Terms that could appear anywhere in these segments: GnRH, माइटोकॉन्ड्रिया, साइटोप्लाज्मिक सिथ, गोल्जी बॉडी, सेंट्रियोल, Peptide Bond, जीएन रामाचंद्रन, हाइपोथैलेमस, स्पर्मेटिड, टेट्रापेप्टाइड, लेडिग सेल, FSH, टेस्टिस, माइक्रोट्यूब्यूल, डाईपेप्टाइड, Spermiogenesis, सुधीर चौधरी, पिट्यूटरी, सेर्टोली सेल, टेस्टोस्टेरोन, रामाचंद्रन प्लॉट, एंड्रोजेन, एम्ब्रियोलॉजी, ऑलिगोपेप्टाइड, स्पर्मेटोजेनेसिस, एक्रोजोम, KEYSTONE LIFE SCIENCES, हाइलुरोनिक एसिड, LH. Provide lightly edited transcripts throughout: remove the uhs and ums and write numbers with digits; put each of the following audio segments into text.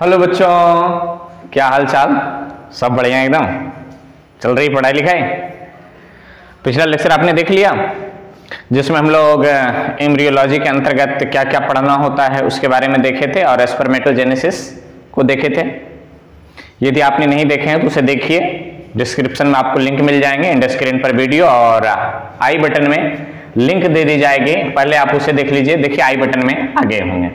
Hello बच्चों, क्या हाल चाल? सब बढ़िया एकदम। चल रही पढ़ाई लिखाई। पिछला लेक्चर आपने देख लिया जिसमें हम लोग एम्ब्रियोलॉजी के अंतर्गत क्या क्या पढ़ना होता है उसके बारे में देखे थे और स्पर्मेटोजेनेसिस को देखे थे। यदि आपने नहीं देखे हैं तो उसे देखिए, डिस्क्रिप्शन में आपको लिंक मिल जाएंगे, एंड स्क्रीन पर वीडियो और आई बटन में लिंक दे दी जाएगी, पहले आप उसे देख लीजिए। देखिए आई बटन में आ गए होंगे।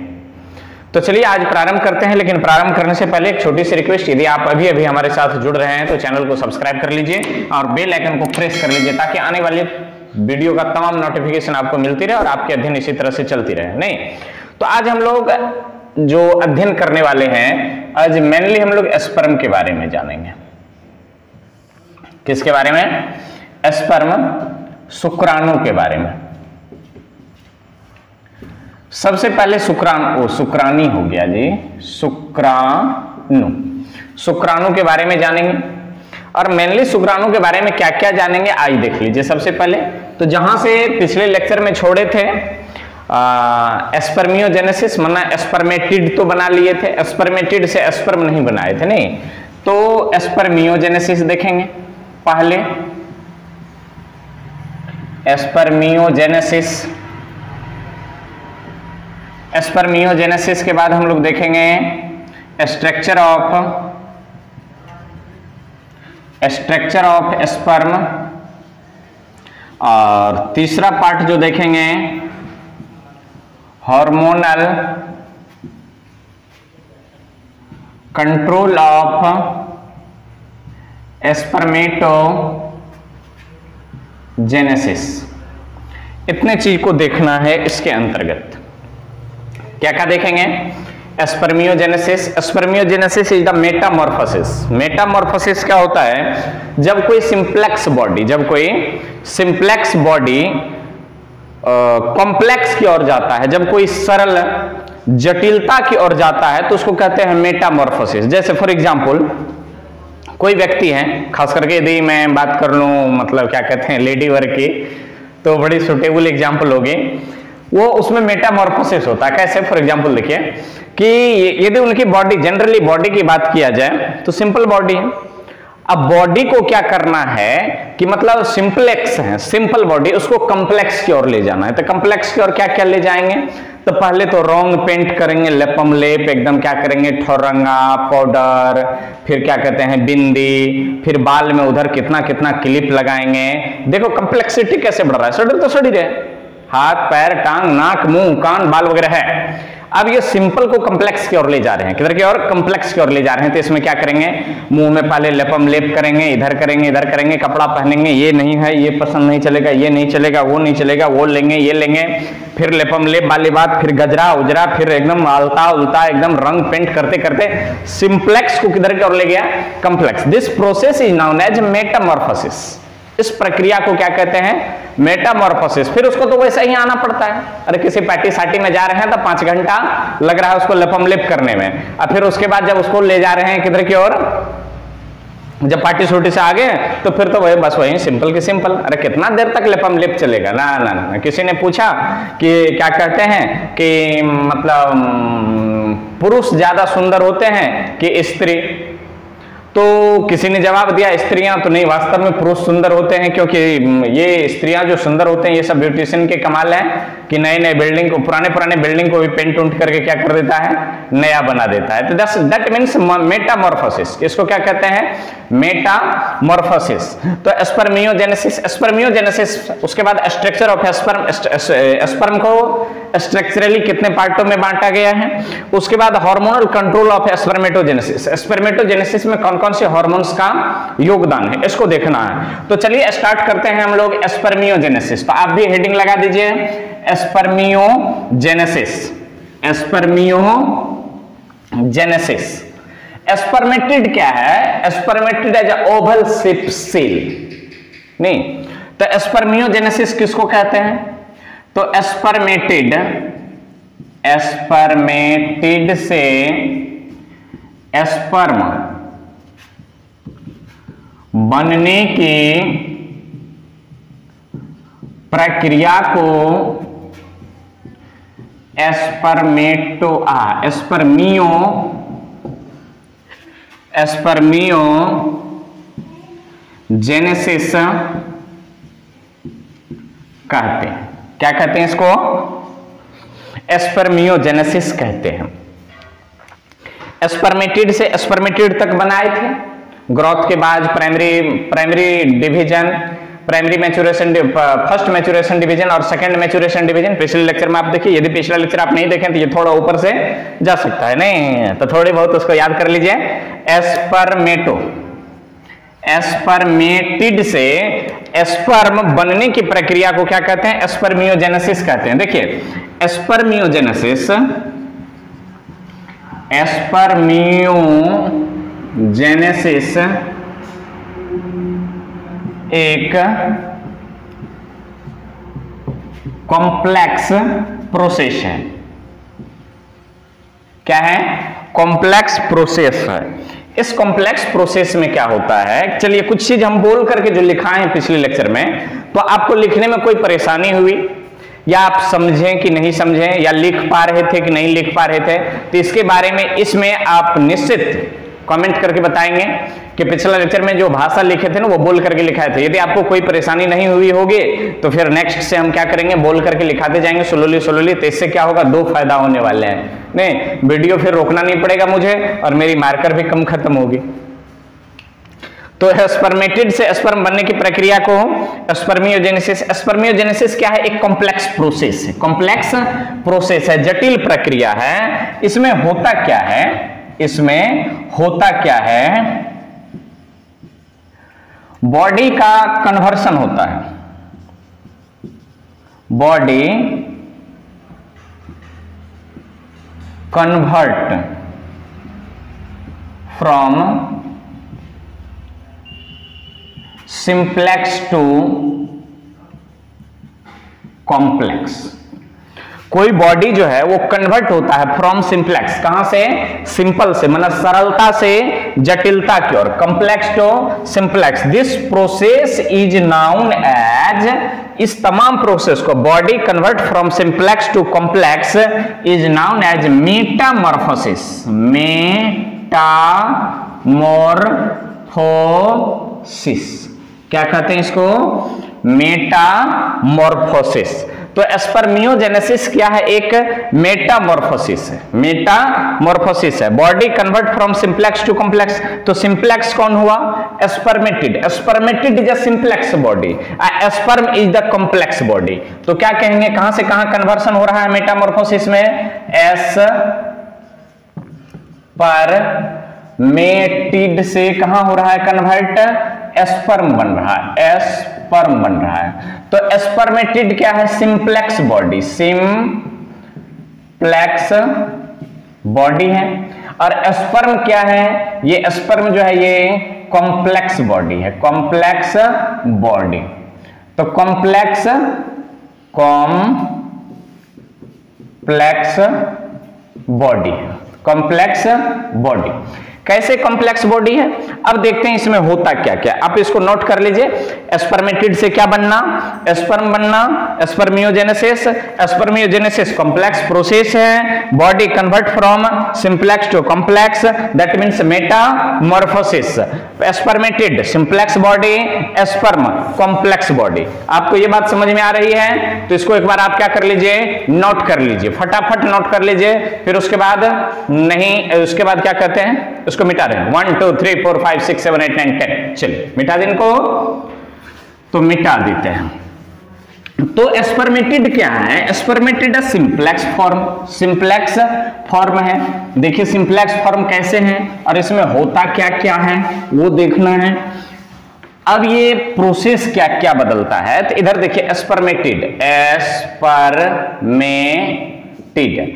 तो चलिए आज प्रारंभ करते हैं, लेकिन प्रारंभ करने से पहले एक छोटी सी रिक्वेस्ट, यदि आप अभी अभी हमारे साथ जुड़ रहे हैं तो चैनल को सब्सक्राइब कर लीजिए और बेल आइकन को प्रेस कर लीजिए ताकि आने वाले वीडियो का तमाम नोटिफिकेशन आपको मिलती रहे और आपके अध्ययन इसी तरह से चलती रहे। नहीं तो आज हम लोग जो अध्ययन करने वाले हैं, आज मेनली हम लोग स्पर्म के बारे में जानेंगे। किसके बारे में? स्पर्म, शुक्राणु के बारे में। सबसे पहले शुक्राणु, शुक्राणी हो गया जी, शुक्राणु, शुक्राणु के बारे में जानेंगे। और मेनली शुक्राणु के बारे में क्या क्या जानेंगे आज देख लीजिए। सबसे पहले तो जहां से पिछले लेक्चर में छोड़े थे, स्पर्मियोजेनेसिस माना स्पर्मेटिड तो बना लिए थे, स्पर्मेटिड से स्पर्म नहीं बनाए थे। नहीं तो स्पर्मियोजेनेसिस देखेंगे पहले, स्पर्मियोजेनेसिस। स्पर्मियोजेनेसिस के बाद हम लोग देखेंगे स्ट्रक्चर ऑफ स्पर्म, और तीसरा पार्ट जो देखेंगे हार्मोनल कंट्रोल ऑफ स्पर्मेटोजेनेसिस। इतने चीज को देखना है। इसके अंतर्गत क्या क्या देखेंगे? Spermiogenesis. Spermiogenesis is the metamorphosis. Metamorphosis क्या होता है? जब कोई सिंप्लेक्स बॉडी कॉम्प्लेक्स की ओर जाता है, जब कोई सरल जटिलता की ओर जाता है तो उसको कहते हैं मेटामॉर्फोसिस। जैसे फॉर एग्जाम्पल कोई व्यक्ति है, खास करके यदि मैं बात कर लूं मतलब क्या कहते हैं लेडी वर्ग की, तो बड़ी सुटेबल एग्जाम्पल होगी वो। उसमें मेटामॉर्फोसिस होता है। कैसे? फॉर एग्जाम्पल देखिए कि यदि उनकी बॉडी, जनरली बॉडी की बात किया जाए तो सिंपल बॉडी है। अब बॉडी को क्या करना है कि मतलब सिंप्लेक्स है, सिंपल बॉडी, उसको कॉम्प्लेक्स की ओर ले जाना है। तो कॉम्प्लेक्स की ओर क्या क्या ले जाएंगे? तो पहले तो रंग पेंट करेंगे, लेपम लेप एकदम क्या करेंगे, ठोरंगा, पाउडर, फिर क्या कहते हैं बिंदी, फिर बाल में उधर कितना कितना क्लिप लगाएंगे। देखो कॉम्प्लेक्सिटी कैसे बढ़ रहा है। शरीर तो शरीर है, हाथ पैर टांग नाक मुंह कान बाल वगैरह है। अब ये सिंपल को कॉम्प्लेक्स की ओर ले जा रहे हैं। किधर की ओर? कॉम्प्लेक्स की ओर ले जा रहे हैं। तो इसमें क्या करेंगे? मुंह में पहले लेपम लेप करेंगे, इधर करेंगे इधर करेंगे, कपड़ा पहनेंगे, ये नहीं है ये पसंद नहीं चलेगा, ये नहीं चलेगा, वो नहीं चलेगा, वो लेंगे ये लेंगे, फिर लेपम लेप वाली बात, फिर गजरा उजरा, फिर एकदम आलता उलता एकदम रंग पेंट करते करते सिंप्लेक्स को किधर की ओर ले गया? Complex. This process is known as metamorphosis. इस प्रक्रिया को क्या कहते हैं? मेटामॉर्फोसिस। फिर उसको तो वैसा ही आना पड़ता है। अरे किसी पार्टी सार्टी में जा रहे हैं तो 5 घंटा लग रहा है उसको लपम लेप करने में, और फिर उसके बाद जब उसको ले जा रहे हैं किधर की ओर, जब पार्टी सोटी से आ गए तो फिर तो वही बस वही सिंपल के सिंपल। अरे कितना देर तक लेपम लेप चलेगा? ना ना ना। किसी ने पूछा कि क्या कहते हैं कि मतलब पुरुष ज्यादा सुंदर होते हैं कि स्त्री, तो किसी ने जवाब दिया स्त्रियां। तो नहीं, वास्तव में पुरुष सुंदर होते हैं, क्योंकि ये स्त्रियां जो सुंदर होते हैं ये सब ब्यूटिशियन के कमाल हैं कि नए नए बिल्डिंग को, पुराने पुराने बिल्डिंग को भी पेंट उंट करके क्या कर देता है? नया बना देता है। तो दैट मीन्स मेटामॉर्फोसिस। इसको क्या कहते हैं? मेटामॉर्फोसिस। तो स्पर्मियोजेनेसिस, स्पर्मियोजेनेसिस। उसके बाद स्ट्रक्चर ऑफ स्पर्म, स्पर्म को स्ट्रक्चरली कितने पार्टों में बांटा गया है। उसके बाद hormonal control of स्पर्मेटोजेनेसिस, स्पर्मेटोजेनेसिस में कौन कौन से हार्मोन्स का योगदान है इसको देखना है। तो चलिए स्टार्ट करते हैं हम लोग स्पर्मियोजेनेसिस। तो आप भी हेडिंग लगा दीजिए स्पर्मियोजेनेसिस। स्पर्मियोजेनेसिस। स्पर्मेटिड क्या है? स्पर्मेटिड as oval shape cell. नहीं तो स्पर्मियोजेनेसिस किसको कहते हैं? तो स्पर्मेटिड, स्पर्मेटिड से स्पर्म बनने की प्रक्रिया को स्पर्मेटो स्पर्मियो स्पर्मियोजेनेसिस कहते हैं। क्या कहते हैं इसको? स्पर्मियोजेनेसिस कहते हैं। स्पर्मेटिड से स्पर्मेटिड तक बनाए थे, ग्रोथ के बाद primary division, primary maturation, first maturation division और सेकंड मैच्योरेशन डिवीजन पिछले लेक्चर में आप देखिए। यदि पिछला लेक्चर आप नहीं देखें तो ये थोड़ा ऊपर से जा सकता है, नहीं तो थोड़ी बहुत उसको याद कर लीजिए। एस्पर्मेटो, एस्पर्मेटिड से एस्पर्म बनने की प्रक्रिया को क्या कहते हैं? स्पर्मियोजेनेसिस कहते हैं। देखिए स्पर्मियोजेनेसिस, स्पर्मियोजेनेसिस एक कॉम्प्लेक्स प्रोसेस है। क्या है? कॉम्प्लेक्स प्रोसेस है। इस कॉम्प्लेक्स प्रोसेस में क्या होता है, चलिए कुछ चीज हम बोल करके जो लिखा है पिछले लेक्चर में, तो आपको लिखने में कोई परेशानी हुई या आप समझें कि नहीं समझें या लिख पा रहे थे कि नहीं लिख पा रहे थे, तो इसके बारे में इसमें आप निश्चित कमेंट करके बताएंगे कि पिछला लेक्चर में जो भाषा लिखे थे ना वो बोल करके लिखाए थे। यदि आपको कोई परेशानी नहीं हुई होगी तो फिर नेक्स्ट से हम क्या करेंगे, बोल करके लिखाते जाएंगे स्लोली। तो इससे क्या होगा, दो फायदा होने वाले हैं। नहीं, वीडियो फिर रोकना नहीं पड़ेगा मुझे और मेरी मार्कर भी कम खत्म होगी। तो स्पर्मेटिड से स्पर्म बनने की प्रक्रिया को स्पर्मियोजेनेसिस, स्पर्मियोजेनेसिस क्या है? एक कॉम्प्लेक्स प्रोसेस है। कॉम्प्लेक्स प्रोसेस है, जटिल प्रक्रिया है। इसमें होता क्या है, इसमें होता क्या है, बॉडी का कन्वर्शन होता है, body convert from simplex to complex. कोई बॉडी जो है वो कन्वर्ट होता है फ्रॉम सिंप्लेक्स, कहां से? सिंपल से, मतलब सरलता से जटिलता की ओर, complex to simplex. This process is known as, इस तमाम प्रोसेस को, body convert from simplex to complex, is known as metamorphosis. Metamorphosis क्या कहते हैं इसको? मेटामॉर्फोसिस। तो स्पर्मियोजेनेसिस क्या है? एक मेटामॉर्फोसिस है, मेटामॉर्फोसिस है। Body convert from simplex to complex, तो सिंप्लेक्स कौन हुआ? स्पर्मेटिड। स्पर्मेटिड is a simplex body, sperm is the complex body. तो क्या कहेंगे, कहां से कहां कन्वर्सन हो रहा है मेटामॉर्फोसिस में? एस पर मेटिड से कहां हो रहा है कन्वर्ट? एस्पर्म बन रहा है, एस्पर्म बन रहा है। तो एस्पर्मेटिड क्या है? सिंप्लेक्स बॉडी, सिंप्लेक्स बॉडी है। और एस्पर्म क्या है? ये एस्पर्म जो है ये कॉम्प्लेक्स बॉडी है, कॉम्प्लेक्स बॉडी। तो कॉम्प्लेक्स, कॉम्प्लेक्स बॉडी है, कॉम्प्लेक्स बॉडी। कैसे कॉम्प्लेक्स बॉडी है, अब देखते हैं इसमें होता क्या क्या। आप इसको नोट कर लीजिए, स्पर्मेटिड से क्या बनना? स्पर्म बनना, स्पर्मियोजेनेसिस। स्पर्मियोजेनेसिस कॉम्प्लेक्स प्रोसेस है, body convert from simplex to complex, that means metamorphosis. स्पर्मेटिड simplex body, sperm complex body. आपको ये बात समझ में आ रही है? तो इसको एक बार आप क्या कर लीजिए, नोट कर लीजिए, फटाफट नोट कर लीजिए। फिर उसके बाद नहीं, उसके बाद क्या कहते हैं, उसको मिटा दें। 1 2 3 4 5 6 7 8 9 10, चलिए मिटा दें इनको, तो मिटा देते हैं। तो स्पर्मेटिड क्या है? स्पर्मेटिड simplex form, simplex form है। देखिए सिंप्लेक्स फॉर्म कैसे है और इसमें होता क्या क्या है वो देखना है। अब ये प्रोसेस क्या क्या बदलता है, तो इधर देखिए स्पर्मेटिड, स्पर्मेटिड,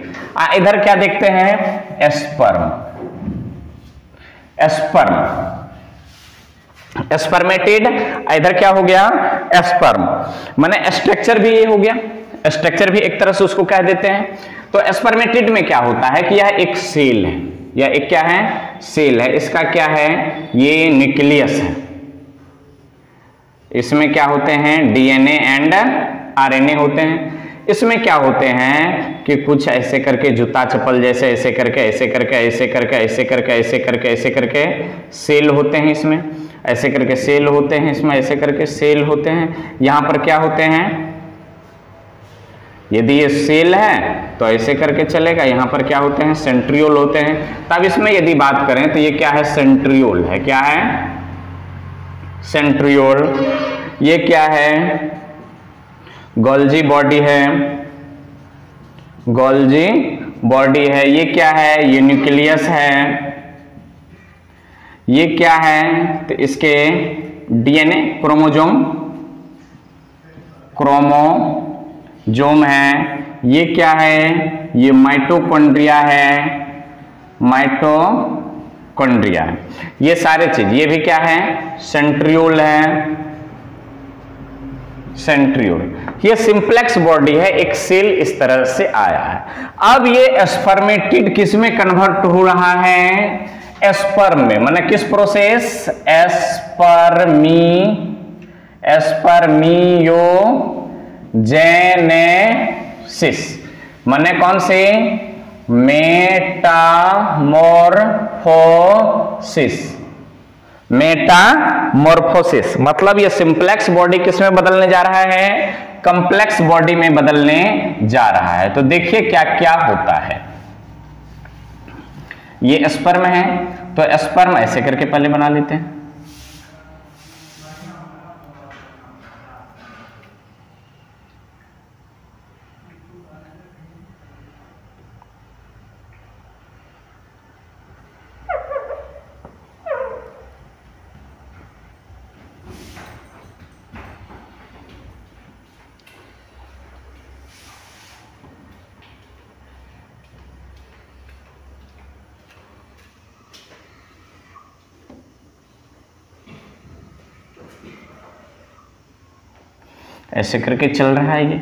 इधर क्या देखते हैं? Sperm, sperm. स्पर्मेटिड इधर क्या हो गया? स्पर्म। माने स्ट्रक्चर भी ये हो गया, स्ट्रक्चर भी एक तरह से उसको कह देते हैं। तो स्पर्मेटिड में क्या होता है कि यह एक सेल है, यह एक क्या है? सेल है। इसका क्या है, ये न्यूक्लियस है। इसमें क्या होते हैं? डीएनए एंड आरएनए होते हैं। इसमें क्या होते हैं कि कुछ ऐसे करके जूता चप्पल जैसे ऐसे करके ऐसे करके ऐसे करके ऐसे करके ऐसे करके ऐसे करके सेल होते हैं, इसमें ऐसे करके सेल होते हैं, इसमें ऐसे करके सेल होते हैं। यहाँ पर क्या होते हैं, यदि ये सेल है तो ऐसे करके चलेगा। यहाँ पर क्या होते हैं, सेंट्रियोल होते हैं। तब इसमें यदि बात करें तो ये क्या है, सेंट्रियोल है। क्या है, सेंट्रियोल। ये क्या है, गोल्जी बॉडी है, गोल्जी बॉडी है। ये क्या है, ये न्यूक्लियस है। ये क्या है, तो इसके डीएनए क्रोमोजोम क्रोमोजोम है। ये क्या है, ये माइटोकॉन्ड्रिया है, माइटोकॉन्ड्रिया। ये सारे चीज, ये भी क्या है, सेंट्रियोल है, सेंट्रियोल। ये सिंप्लेक्स बॉडी है, एक सेल इस तरह से आया है। अब ये स्पर्मेटिड किस में कन्वर्ट हो रहा है, स्पर्म में। माने किस प्रोसेस, स्पर्मियोजेनेसिस। माने कौन से, मेटामॉर्फोसिस, मेटामॉर्फोसिस। मतलब ये सिंप्लेक्स बॉडी किस में बदलने जा रहा है, कॉम्प्लेक्स बॉडी में बदलने जा रहा है। तो देखिए क्या क्या होता है। ये स्पर्म है, तो स्पर्म ऐसे करके पहले बना लेते हैं। ऐसे करके चल रहा है ये।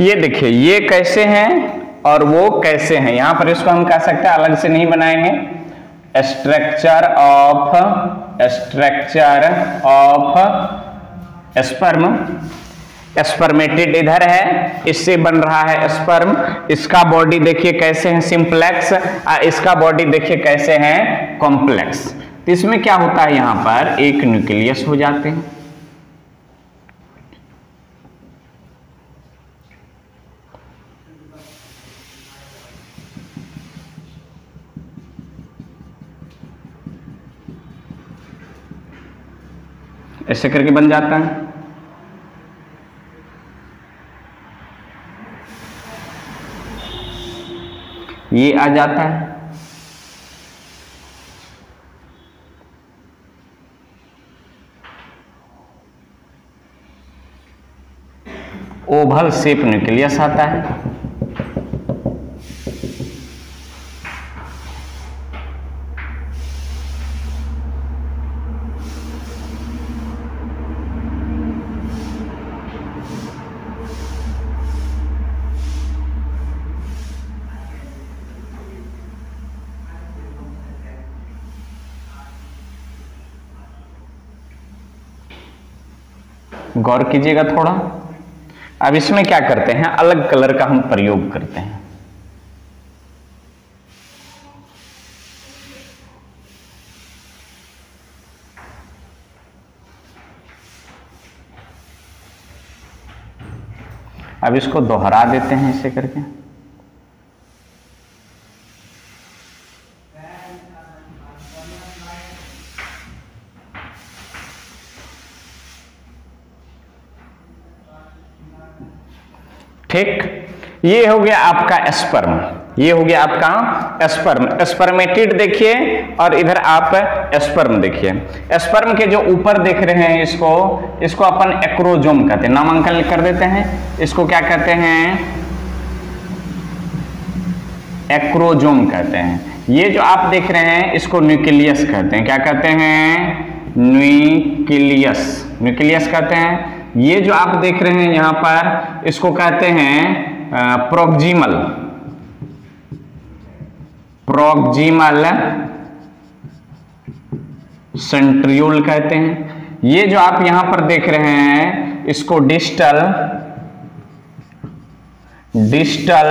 ये देखिए, ये कैसे हैं और वो कैसे हैं। यहां पर इसको हम कह सकते हैं, अलग से नहीं बनाएंगे, स्ट्रक्चर ऑफ स्पर्म। स्पर्मेटिड इधर है, इससे बन रहा है स्पर्म। इसका बॉडी देखिए कैसे है, सिंप्लेक्स। इसका बॉडी देखिए कैसे है, कॉम्प्लेक्स। इसमें क्या होता है, यहां पर एक न्यूक्लियस हो जाते हैं, ऐसे करके बन जाता है। ये आ जाता है, ओवल शेप न्यूक्लियस आता है। गौर कीजिएगा थोड़ा। अब इसमें क्या करते हैं, अलग कलर का हम प्रयोग करते हैं। अब इसको दोहरा देते हैं ऐसे करके। ठीक, ये हो गया आपका स्पर्म, ये हो गया आपका स्पर्म। स्पर्मेटिड देखिए और इधर आप स्पर्म देखिए। स्पर्म के जो ऊपर देख रहे हैं, इसको इसको अपन एक्रोजोम कहते हैं। नामांकन कर देते हैं इसको, क्या कहते हैं, एक्रोजोम कहते हैं। ये जो आप देख रहे हैं इसको न्यूक्लियस कहते हैं। क्या कहते हैं? न्यूक्लियस, न्यूक्लियस कहते हैं। ये जो आप देख रहे हैं यहाँ पर इसको कहते हैं प्रोक्सिमल, प्रोक्सिमल सेंट्रियोल कहते हैं। ये जो आप यहाँ पर देख रहे हैं इसको डिस्टल, डिस्टल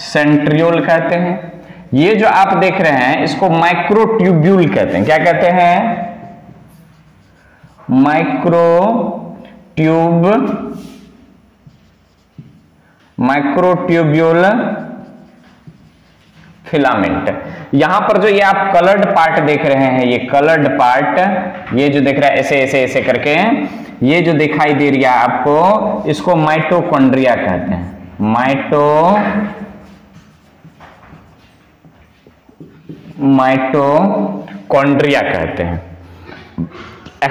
सेंट्रियोल कहते हैं। ये जो आप देख रहे हैं इसको माइक्रोट्यूब्यूल कहते हैं। क्या कहते हैं? Microtube, माइक्रोट्यूब्यूल filament. यहां पर जो ये आप कलर्ड पार्ट देख रहे हैं, ये कलर्ड पार्ट, ये जो देख रहा है ऐसे ऐसे ऐसे करके ये जो दिखाई दे रही है आपको, इसको माइटोकॉन्ड्रिया कहते हैं। माइटोकॉन्ड्रिया कहते हैं।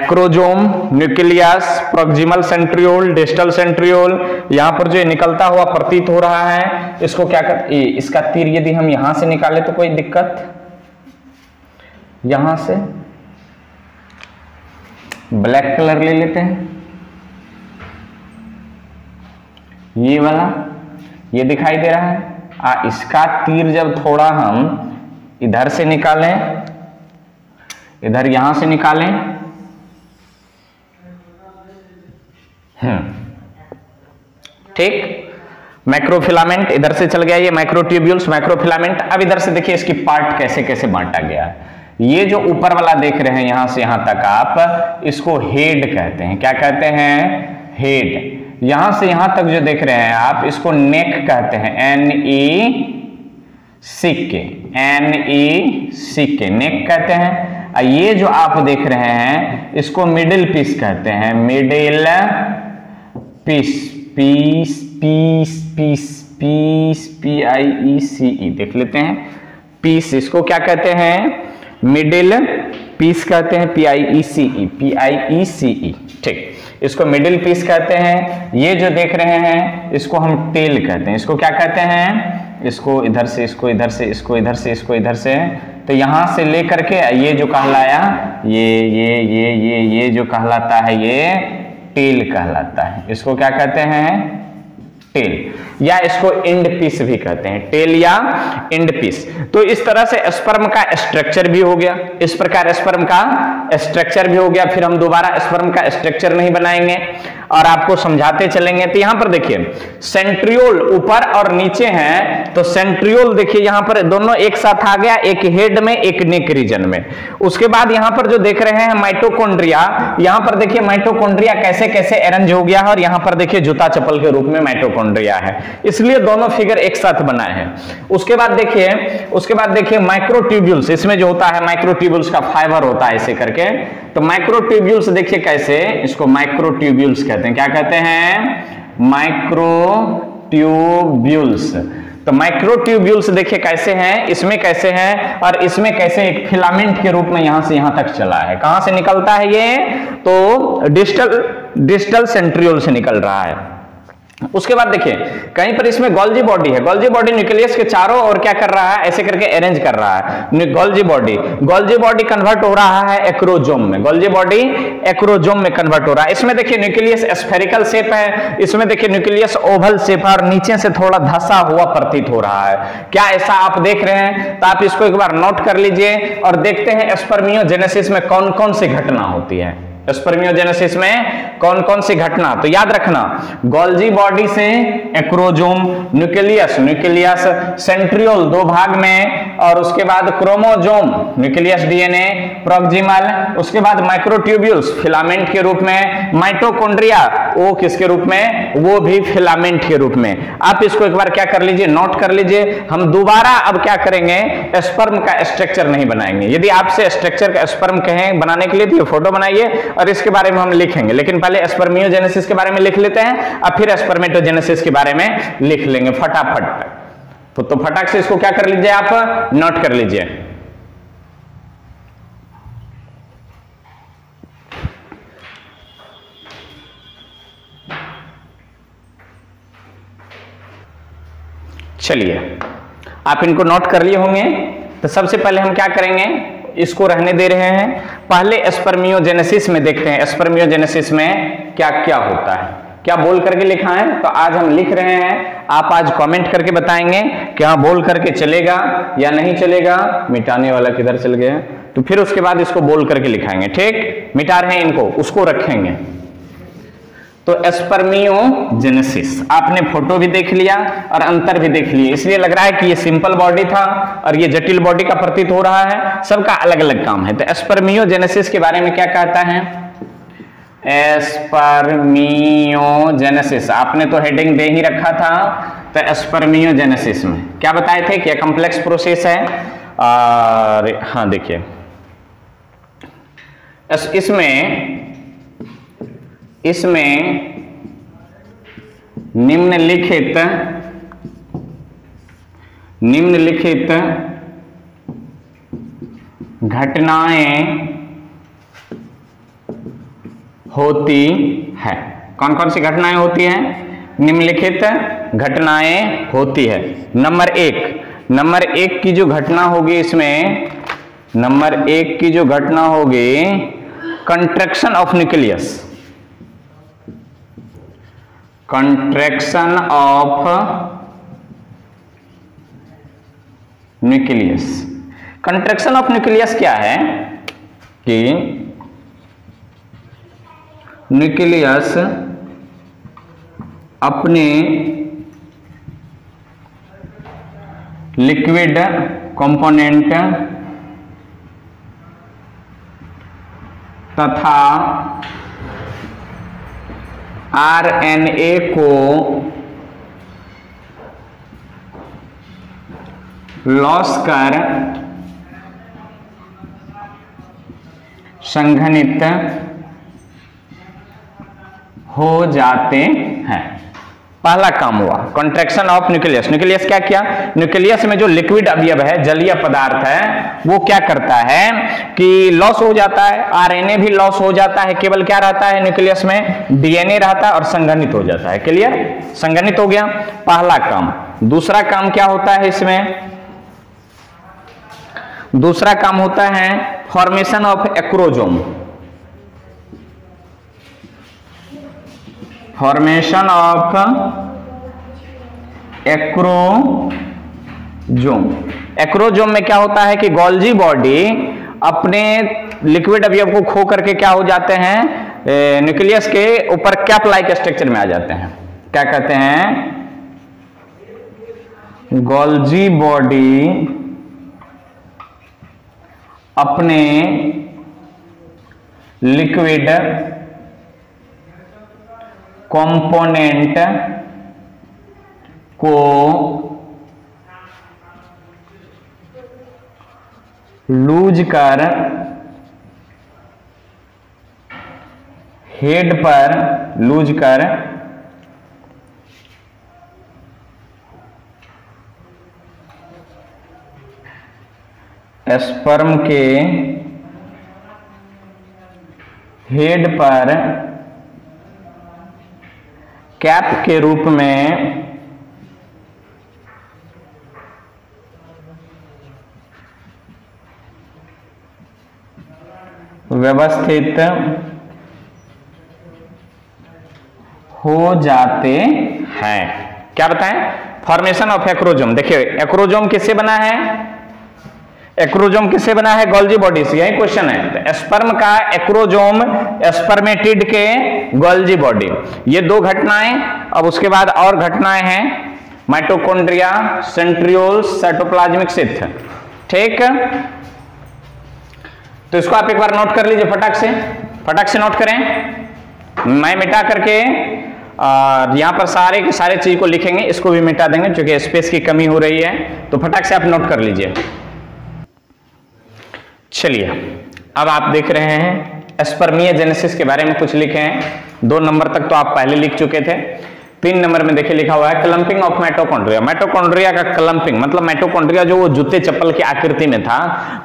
एक्रोजोम, nucleus, proximal सेंट्रियोल, distal सेंट्रियोल, यहाँ पर जो निकलता हुआ प्रतीत हो रहा है इसको क्या कहते हैं? इसका तीर यदि हम यहां से निकाले तो कोई दिक्कत? यहां से ब्लैक कलर ले लेते हैं, ये वाला ये दिखाई दे रहा है। इसका तीर जब थोड़ा हम इधर से निकालें, इधर यहां से निकालें, ठीक। मैक्रोफिलामेंट इधर से चल गया, ये माइक्रोट्यूब्यूल्स, माइक्रोफिलामेंट। अब इधर से देखिए इसकी पार्ट कैसे कैसे बांटा गया है। ये जो ऊपर वाला देख रहे हैं यहां से यहां तक आप, इसको हेड कहते हैं। क्या कहते हैं? हेड। यहां से यहां तक जो देख रहे हैं आप इसको नेक कहते हैं। NECK, NECK, नेक कहते हैं। ये जो आप देख रहे हैं इसको मिडिल पीस कहते हैं। Middle piece, piece piece piece piece PIECE देख लेते हैं। पीस इसको क्या कहते हैं? मिडिल पीस कहते हैं। PIECE, PIECE, ठीक। इसको मिडिल पीस कहते हैं। ये जो देख रहे हैं इसको हम टेल कहते हैं। इसको क्या कहते हैं? इसको इधर से, इसको इधर से, इसको इधर से, इसको इधर से, तो यहाँ से लेकर के ये जो कहलाया, ये जो कहलाता है ये टेल कहलाता है। इसको क्या कहते हैं? टेल, या इसको एंड पीस भी कहते हैं। टेल या एंड पीस। तो इस तरह से स्पर्म का स्ट्रक्चर भी हो गया, इस प्रकार स्पर्म का स्ट्रक्चर भी हो गया। फिर हम दोबारा स्पर्म का स्ट्रक्चर नहीं बनाएंगे और आपको समझाते चलेंगे। तो यहां पर देखिए सेंट्रियोल ऊपर और नीचे हैं, तो सेंट्रियोल देखिए यहां पर दोनों एक साथ आ गया, एक हेड में एक नेक रीजन में। उसके बाद यहां पर जो देख रहे हैं माइटोकॉन्ड्रिया, यहां पर देखिए माइटोकॉन्ड्रिया कैसे कैसे अरेंज हो गया है, और यहां पर देखिए जूता चप्पल के रूप में माइटोकॉन्ड्रिया है, इसलिए दोनों फिगर एक साथ बनाए हैं। उसके बाद देखिए, माइक्रोट्यूब्यूल्स, इसमें जो होता है माइक्रोट्यूब्यूल्स का फाइबर होता है ऐसे करके, तो माइक्रोट्यूब्यूल्स देखिए कैसे, इसको माइक्रोट्यूब्यूल्स कहते हैं। क्या कहते हैं? माइक्रोट्यूब्यूल्स। तो माइक्रोट्यूब्यूल्स देखिए कैसे हैं, इसमें कैसे हैं, और इसमें कैसे एक फिलामेंट के रूप में यहां से यहां तक चला है। कहां से निकलता है ये? तो डिस्टल सेंट्रियोल से निकल रहा है। उसके बाद देखिए कहीं पर इसमें गोल्जी बॉडी है। गोल्जी बॉडी न्यूक्लियस के चारों ओर क्या कर रहा है? ऐसे करके अरेंज कर रहा है। गोल्जी बॉडी, गोल्जी बॉडी convert हो रहा है एक्रोजोम में। गोल्जी बॉडी एक्रोजोम में कन्वर्ट हो रहा है। इसमें देखिए न्यूक्लियस स्फेरिकल शेप है, इसमें देखिए न्यूक्लियस ओवल शेप है, और नीचे से थोड़ा धंसा हुआ प्रतीत हो रहा है। क्या ऐसा आप देख रहे हैं? तो आप इसको एक बार नोट कर लीजिए और देखते हैं स्पर्मियोजेनेसिस में कौन कौन सी घटना होती है, स्पर्मियोजेनेसिस में कौन कौन सी घटना। तो याद रखना, गोल्जी बॉडी से एक्रोजोम, न्यूक्लियस, न्यूक्लियस सेंट्रियोल दो भाग में, और उसके बाद क्रोमोजोम, न्यूक्लियस DNA, प्रोक्सिमल, उसके बाद माइक्रोट्यूब्यूल्स फिलामेंट के रूप में, माइटोकॉन्ड्रिया वो किसके रूप में? वो भी फिलामेंट के रूप में। आप इसको एक बार क्या कर लीजिए, नोट कर लीजिए। हम दोबारा अब क्या करेंगे, स्पर्म का स्ट्रक्चर नहीं बनाएंगे। यदि आपसे स्ट्रक्चर का स्पर्म कहें बनाने के लिए तो फोटो बनाइए और इसके बारे में हम लिखेंगे, लेकिन पहले स्पर्मियोजेनेसिस के बारे में लिख लेते हैं और फिर स्पर्मेटोजेनेसिस के बारे में लिख लेंगे फटाफट। तो फटाक से इसको क्या कर लीजिए, आप नोट कर लीजिए। चलिए आप इनको नोट कर लिए होंगे। तो सबसे पहले हम क्या करेंगे, इसको रहने दे रहे हैं, पहले स्पर्मियोजेनेसिस में देखते हैं स्पर्मियोजेनेसिस में क्या क्या होता है, क्या बोल करके लिखा है। तो आज हम लिख रहे हैं, आप आज कमेंट करके बताएंगे क्या बोल करके चलेगा या नहीं चलेगा। मिटाने वाला किधर चल गया, तो फिर उसके बाद इसको बोल करके लिखाएंगे। ठीक, मिटा रहे हैं इनको, उसको रखेंगे। तो स्पर्मियोजेनेसिस आपने फोटो भी देख लिया और अंतर भी देख लिया, इसलिए लग रहा है कि ये सिंपल बॉडी था और ये जटिल बॉडी का प्रतीत हो रहा है, सबका अलग अलग काम है। तो स्पर्मियोजेनेसिस के बारे में क्या कहता है, स्पर्मियोजेनेसिस आपने तो हेडिंग दे ही रखा था। तो स्पर्मियोजेनेसिस में क्या बताए थे कि यह कॉम्प्लेक्स प्रोसेस है। और हाँ देखिए इसमें निम्नलिखित घटनाएं होती है। कौन कौन सी घटनाएं होती हैं, निम्नलिखित घटनाएं होती है। नंबर एक की जो घटना होगी इसमें, contraction of nucleus, contraction of nucleus क्या है कि न्यूक्लियस अपने लिक्विड कंपोनेंट तथा आरएनए को लॉस कर संघनित हो जाते हैं। पहला काम हुआ कंट्रैक्शन ऑफ न्यूक्लियस। न्यूक्लियस क्या किया, न्यूक्लियस में जो लिक्विड अवयव है, जलीय पदार्थ है, वो क्या करता है कि लॉस हो जाता है, आरएनए भी लॉस हो जाता है, केवल क्या रहता है न्यूक्लियस में, डीएनए रहता है और संघनित हो जाता है। क्लियर, संघनित हो गया, पहला काम। दूसरा काम क्या होता है इसमें, दूसरा काम होता है formation of एक्रोजोम, formation of एक्रोजोम। एक्रोजोम में क्या होता है कि गोल्जी बॉडी अपने लिक्विड अवयव को खो करके क्या हो जाते हैं, न्यूक्लियस के ऊपर कैप लाइक स्ट्रक्चर में आ जाते हैं। क्या कहते हैं, गोल्जी बॉडी अपने लिक्विड कंपोनेंट को लूज कर स्पर्म के हेड पर कैप के रूप में व्यवस्थित हो जाते हैं। क्या बताएं, फॉर्मेशन ऑफ एक्रोजोम। देखिए एक्रोजोम किससे बना है, गोल्जी बॉडी से, यही क्वेश्चन है। स्पर्म का एक्रोजोम, स्पर्मेटिड के गोल्जी बॉडी, ये दो घटनाएं। अब उसके बाद और घटनाएं हैं, माइटोकॉन्ड्रिया, सेंट्रियोल, साइटोप्लाज्मिक सिथ। ठीक, तो इसको आप एक बार नोट कर लीजिए, फटाक से नोट करें। मैं मिटा करके और यहाँ पर सारे के सारे चीज को लिखेंगे, इसको भी मिटा देंगे क्योंकि स्पेस की कमी हो रही है। तो फटाक से आप नोट कर लीजिए। चलिए अब आप देख रहे हैं स्पर्मियोजेनेसिस के बारे में कुछ लिखे हैं। 2 नंबर तक तो आप पहले लिख चुके थे। 3 नंबर में देखिए लिखा हुआ है क्लंपिंग ऑफ माइटोकॉन्ड्रिया। माइटोकॉन्ड्रिया का क्लंपिंग मतलब माइटोकॉन्ड्रिया जो वो जूते चप्पल की आकृति में था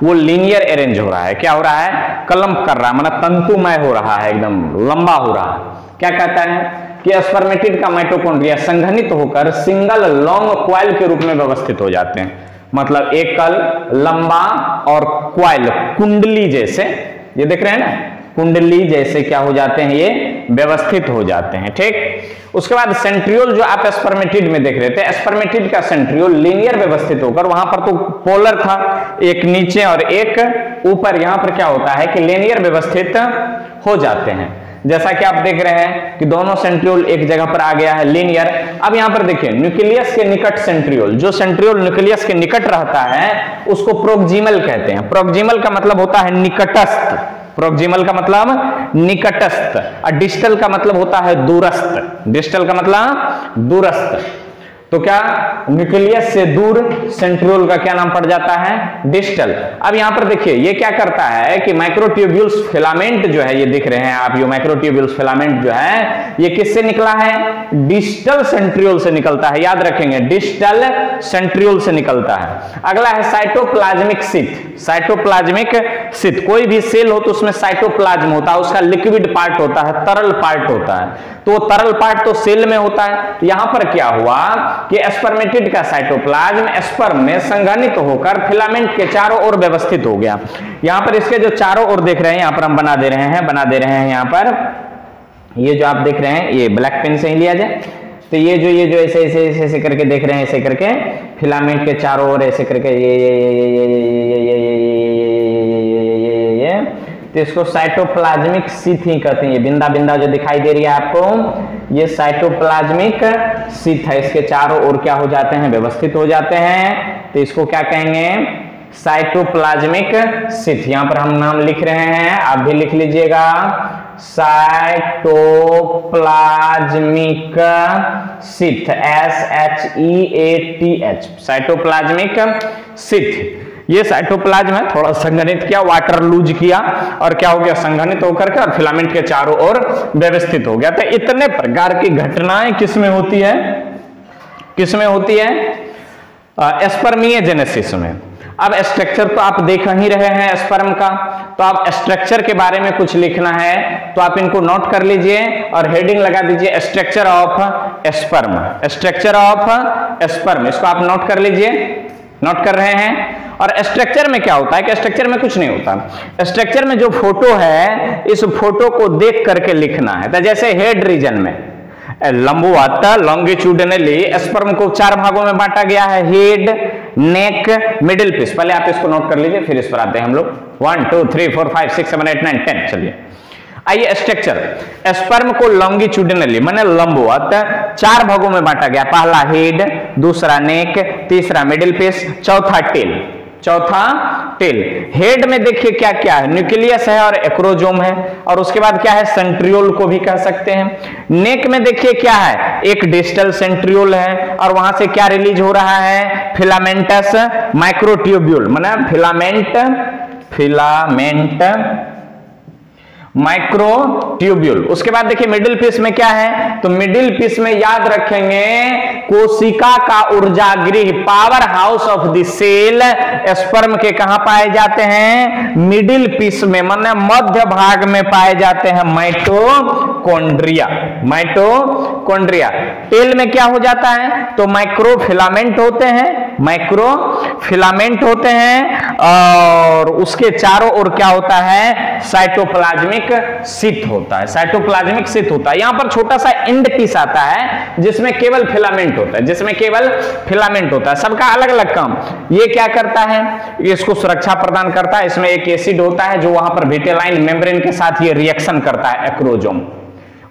वो लीनियर अरेंज हो रहा है। क्या हो रहा है, क्लंप कर रहा है, मतलब तंतुमय हो रहा है, एकदम लंबा हो रहा है। क्या कहता है कि स्पर्मेटिड का माइटोकॉन्ड्रिया संघनित होकर सिंगल लॉन्ग क्वाइल के रूप में व्यवस्थित हो जाते हैं, मतलब एकल लंबा और क्वाइल कुंडली जैसे, ये देख रहे हैं ना, कुंडली जैसे क्या हो जाते हैं, ये व्यवस्थित हो जाते हैं। ठीक, उसके बाद सेंट्रियोल जो आप स्पर्मेटिड में देख रहे थे, स्पर्मेटिड का सेंट्रियोल लीनियर व्यवस्थित होकर, वहां पर तो पोलर था, एक नीचे और एक ऊपर, यहां पर क्या होता है कि लीनियर व्यवस्थित हो जाते हैं। जैसा कि आप देख रहे हैं कि दोनों सेंट्रियोल एक जगह पर आ गया है लीनियर। अब यहां पर देखिए न्यूक्लियस के निकट सेंट्रियोल, जो सेंट्रियोल न्यूक्लियस के निकट रहता है उसको प्रोक्सिमल कहते हैं। प्रोक्सिमल का मतलब होता है निकटस्थ, प्रोक्सिमल का मतलब निकटस्थ, और डिस्टल का मतलब होता है दूरस्थ, डिस्टल का मतलब दूरस्थ। तो क्या न्यूक्लियस से दूर सेंट्रियोल का क्या नाम पड़ जाता है, डिस्टल। अब यहां पर देखिए ये क्या करता है कि माइक्रोट्यूब्यूल्स फिलामेंट जो है, ये दिख रहे हैं आप, ये माइक्रोट्यूब्यूल्स फिलामेंट जो है ये किससे निकला है, डिस्टल सेंट्रियोल से निकलता है, याद रखेंगे डिस्टल सेंट्रियोल से निकलता है। अगला है साइटोप्लाज्मिक सिथ, साइटोप्लाज्मिक सिथ, कोई भी सेल हो तो उसमें साइटोप्लाज्म होता है, उसका लिक्विड पार्ट होता है, तरल पार्ट होता है, तो वो तरल पार्ट तो सेल में होता है। यहां पर क्या हुआ कि स्पर्मेटिड का साइटोप्लाज्म स्पर्म में संघनित होकर फिलामेंट के चारों ओर व्यवस्थित हो गया। यहां पर इसके जो चारों ओर देख रहे हैं, यहां पर हम बना दे रहे हैं यहां पर, ये जो आप देख रहे हैं, ये ब्लैक पेन से ही लिया जाए तो ये जो ऐसे ऐसे ऐसे करके देख रहे हैं, ऐसे करके फिलामेंट के चारों ओर ऐसे करके ये तो इसको साइटोप्लाज्मिक सिथ ही कहते हैं। ये बिंदा बिंदा जो दिखाई दे रही है आपको, ये साइटोप्लाज्मिक सिथ है, इसके चारों ओर क्या हो जाते हैं, व्यवस्थित हो जाते हैं, तो इसको क्या कहेंगे, साइटोप्लाज्मिक सिथ। यहां पर हम नाम लिख रहे हैं, आप भी लिख लीजिएगा, साइटोप्लाज्मिक सिथ, SHEATH, साइटोप्लाज्मिक सिथ। ये साइटोप्लाज्म है, थोड़ा संघनित किया, वाटर लूज किया और क्या हो गया, संघनित होकर के फिलामेंट के चारों ओर व्यवस्थित हो गया। तो इतने प्रकार की घटनाएं किसमें होती है, किसमें होती है, स्पर्मियोजेनेसिस में। अब स्ट्रक्चर तो आप देख ही रहे हैं स्पर्म का, तो आप स्ट्रक्चर के बारे में कुछ लिखना है तो आप इनको नोट कर लीजिए और हेडिंग लगा दीजिए, structure of sperm, structure of sperm, इसको आप नोट कर लीजिए, नोट कर रहे हैं। और स्ट्रक्चर में क्या होता है कि स्ट्रक्चर में कुछ नहीं होता, स्ट्रक्चर में जो फोटो है इस फोटो को देख करके लिखना है। तो जैसे हेड रीजन में लंबवत लॉन्गिट्यूडिनली स्पर्म को 4 भागों में बांटा गया है, हेड, नेक, मिडिल पीस। पहले आप इसको नोट कर लीजिए, फिर इस पर आते हैं हम लोग, 1 2 3 4 5 6 7 8 9 10। चलिए आइए, स्ट्रक्चर स्पर्म को लॉन्गिट्यूडिनली माने लंबवत 4 भागों में बांटा गया, पहला हेड, दूसरा नेक, तीसरा मिडिल पीस, चौथा टेल। हेड में देखिए क्या क्या है, न्यूक्लियस है और एक्रोजोम है, और उसके बाद क्या है, सेंट्रियोल को भी कह सकते हैं। नेक में देखिए क्या है, एक डिस्टल सेंट्रियोल है और वहां से क्या रिलीज हो रहा है, फिलामेंटस माइक्रोट्यूब्यूल, माने फिलामेंट माइक्रोट्यूब्यूल। उसके बाद देखिए मिडिल पीस में क्या है, तो मिडिल पीस में याद रखेंगे कोशिका का ऊर्जा गृह, power house of the cell, sperm के कहां पाए जाते हैं, मिडिल पीस में, माने मध्य भाग में पाए जाते हैं माइटोकॉन्ड्रिया, माइटोकॉन्ड्रिया। टेल में क्या हो जाता है, तो माइक्रोफिलामेंट होते हैं, माइक्रोफिलामेंट होते हैं, और उसके चारों ओर क्या होता है, साइटोप्लाज्मिक सिथ होता है, साइटोप्लाज्मिक सिथ होता है। यहां पर छोटा सा एंड पीस आता है जिसमें केवल फिलामेंट होता है, जिसमें केवल फिलामेंट होता है, सबका अलग अलग काम। ये क्या करता है, इसको सुरक्षा प्रदान करता है, इसमें एक एसिड होता है जो वहां पर विटेलाइन मेम्ब्रेन के साथ ये रिएक्शन करता है, एक्रोजोम।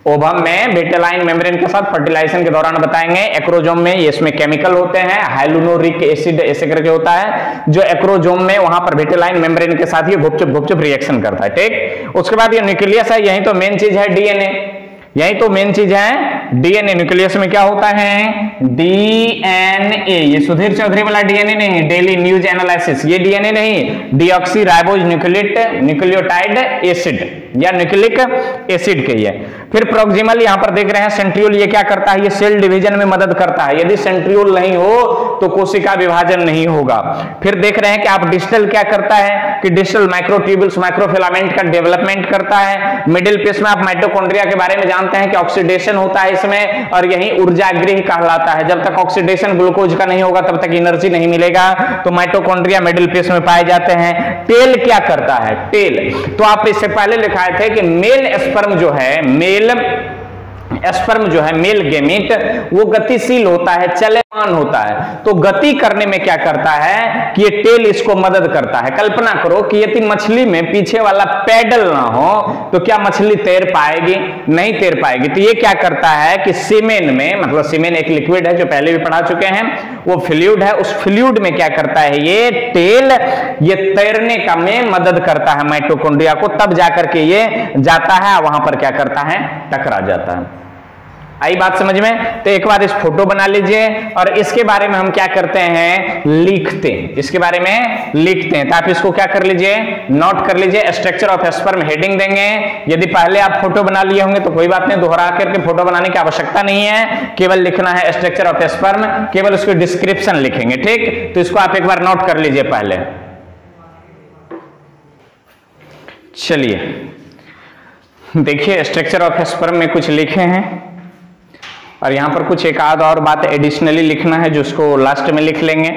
ओवम में विटेलाइन मेम्ब्रेन के साथ फर्टिलाइजेशन के दौरान बताएंगे, एक्रोजोम में ये इसमें केमिकल होते हैं, हाइलुरोनिक एसिड ऐसे करके होता है जो एक्रोजोम में वहां पर विटेलाइन मेम्ब्रेन के साथ ये गुपचुप रिएक्शन करता है। ठीक, उसके बाद ये न्यूक्लियस है, यही तो मेन चीज है डीएनए, यही तो मेन चीज है डीएनए। न्यूक्लियस में क्या होता है, डीएनए, ये सुधीर चौधरी वाला डीएनए नहीं, डेली न्यूज एनालिसिस, ये डीएनए नहीं, डीऑक्सी राइबोज न्यूक्लियोटाइड एसिड, या न्यूक्लिक एसिड के लिए। फिर प्रोक्सिमल यहां पर देख रहे हैं सेंट्रियोल, ये क्या करता है, ये सेल डिवीजन में मदद करता है। यदि सेंट्रियोल नहीं हो तो कोशिका विभाजन नहीं होगा। फिर देख रहे हैं कि आप डिस्टल क्या करता है कि डिस्टल माइक्रोट्यूबुल्स माइक्रोफिलामेंट का डेवलपमेंट करता है। मिडिल पीस में आप माइटोकॉन्ड्रिया के बारे में जानते हैं कि ऑक्सीडेशन होता है इसमें और यही ऊर्जा गृह कहलाता है। जब तक ऑक्सीडेशन ग्लूकोज का नहीं होगा तब तक एनर्जी नहीं मिलेगा, तो माइटोकॉन्ड्रिया मिडिल पीस में पाए जाते हैं। टेल क्या करता है, टेल तो आप इससे पहले लिखाए थे कि मेल स्पर्म जो है, मेल स्पर्म जो है, मेल गेमीट, वो गतिशील होता है, चलमान होता है, तो गति करने में क्या करता है कि ये टेल इसको मदद करता है। कल्पना करो कि यदि मछली में पीछे वाला पैडल ना हो तो क्या मछली तैर पाएगी, नहीं तैर पाएगी। तो ये क्या करता है कि सीमेन में, मतलब सीमेन एक लिक्विड है जो पहले भी पढ़ा चुके हैं, वो फ्लूइड है, उस फ्लूइड में क्या करता है ये टेल, ये तैरने का में मदद करता है माइटोकॉन्ड्रिया को, तब जाकर के ये जाता है वहां पर क्या करता है, टकरा जाता है। आई बात समझ में? तो एक बार इस फोटो बना लीजिए और इसके बारे में हम क्या करते हैं, लिखते हैं, इसके बारे में लिखते हैं। तो आप इसको क्या कर लीजिए, नोट कर लीजिए, स्ट्रक्चर ऑफ स्पर्म हेडिंग देंगे। यदि पहले आप फोटो बना लिए होंगे तो कोई बात नहीं, दोहरा करके फोटो बनाने की आवश्यकता नहीं है, केवल लिखना है स्ट्रक्चर ऑफ स्पर्म, केवल उसकी डिस्क्रिप्शन लिखेंगे, ठीक। तो इसको आप एक बार नोट कर लीजिए पहले। चलिए देखिए, स्ट्रक्चर ऑफ स्पर्म में कुछ लिखे हैं और यहां पर कुछ एक आध और बात एडिशनली लिखना है जो उसको लास्ट में लिख लेंगे।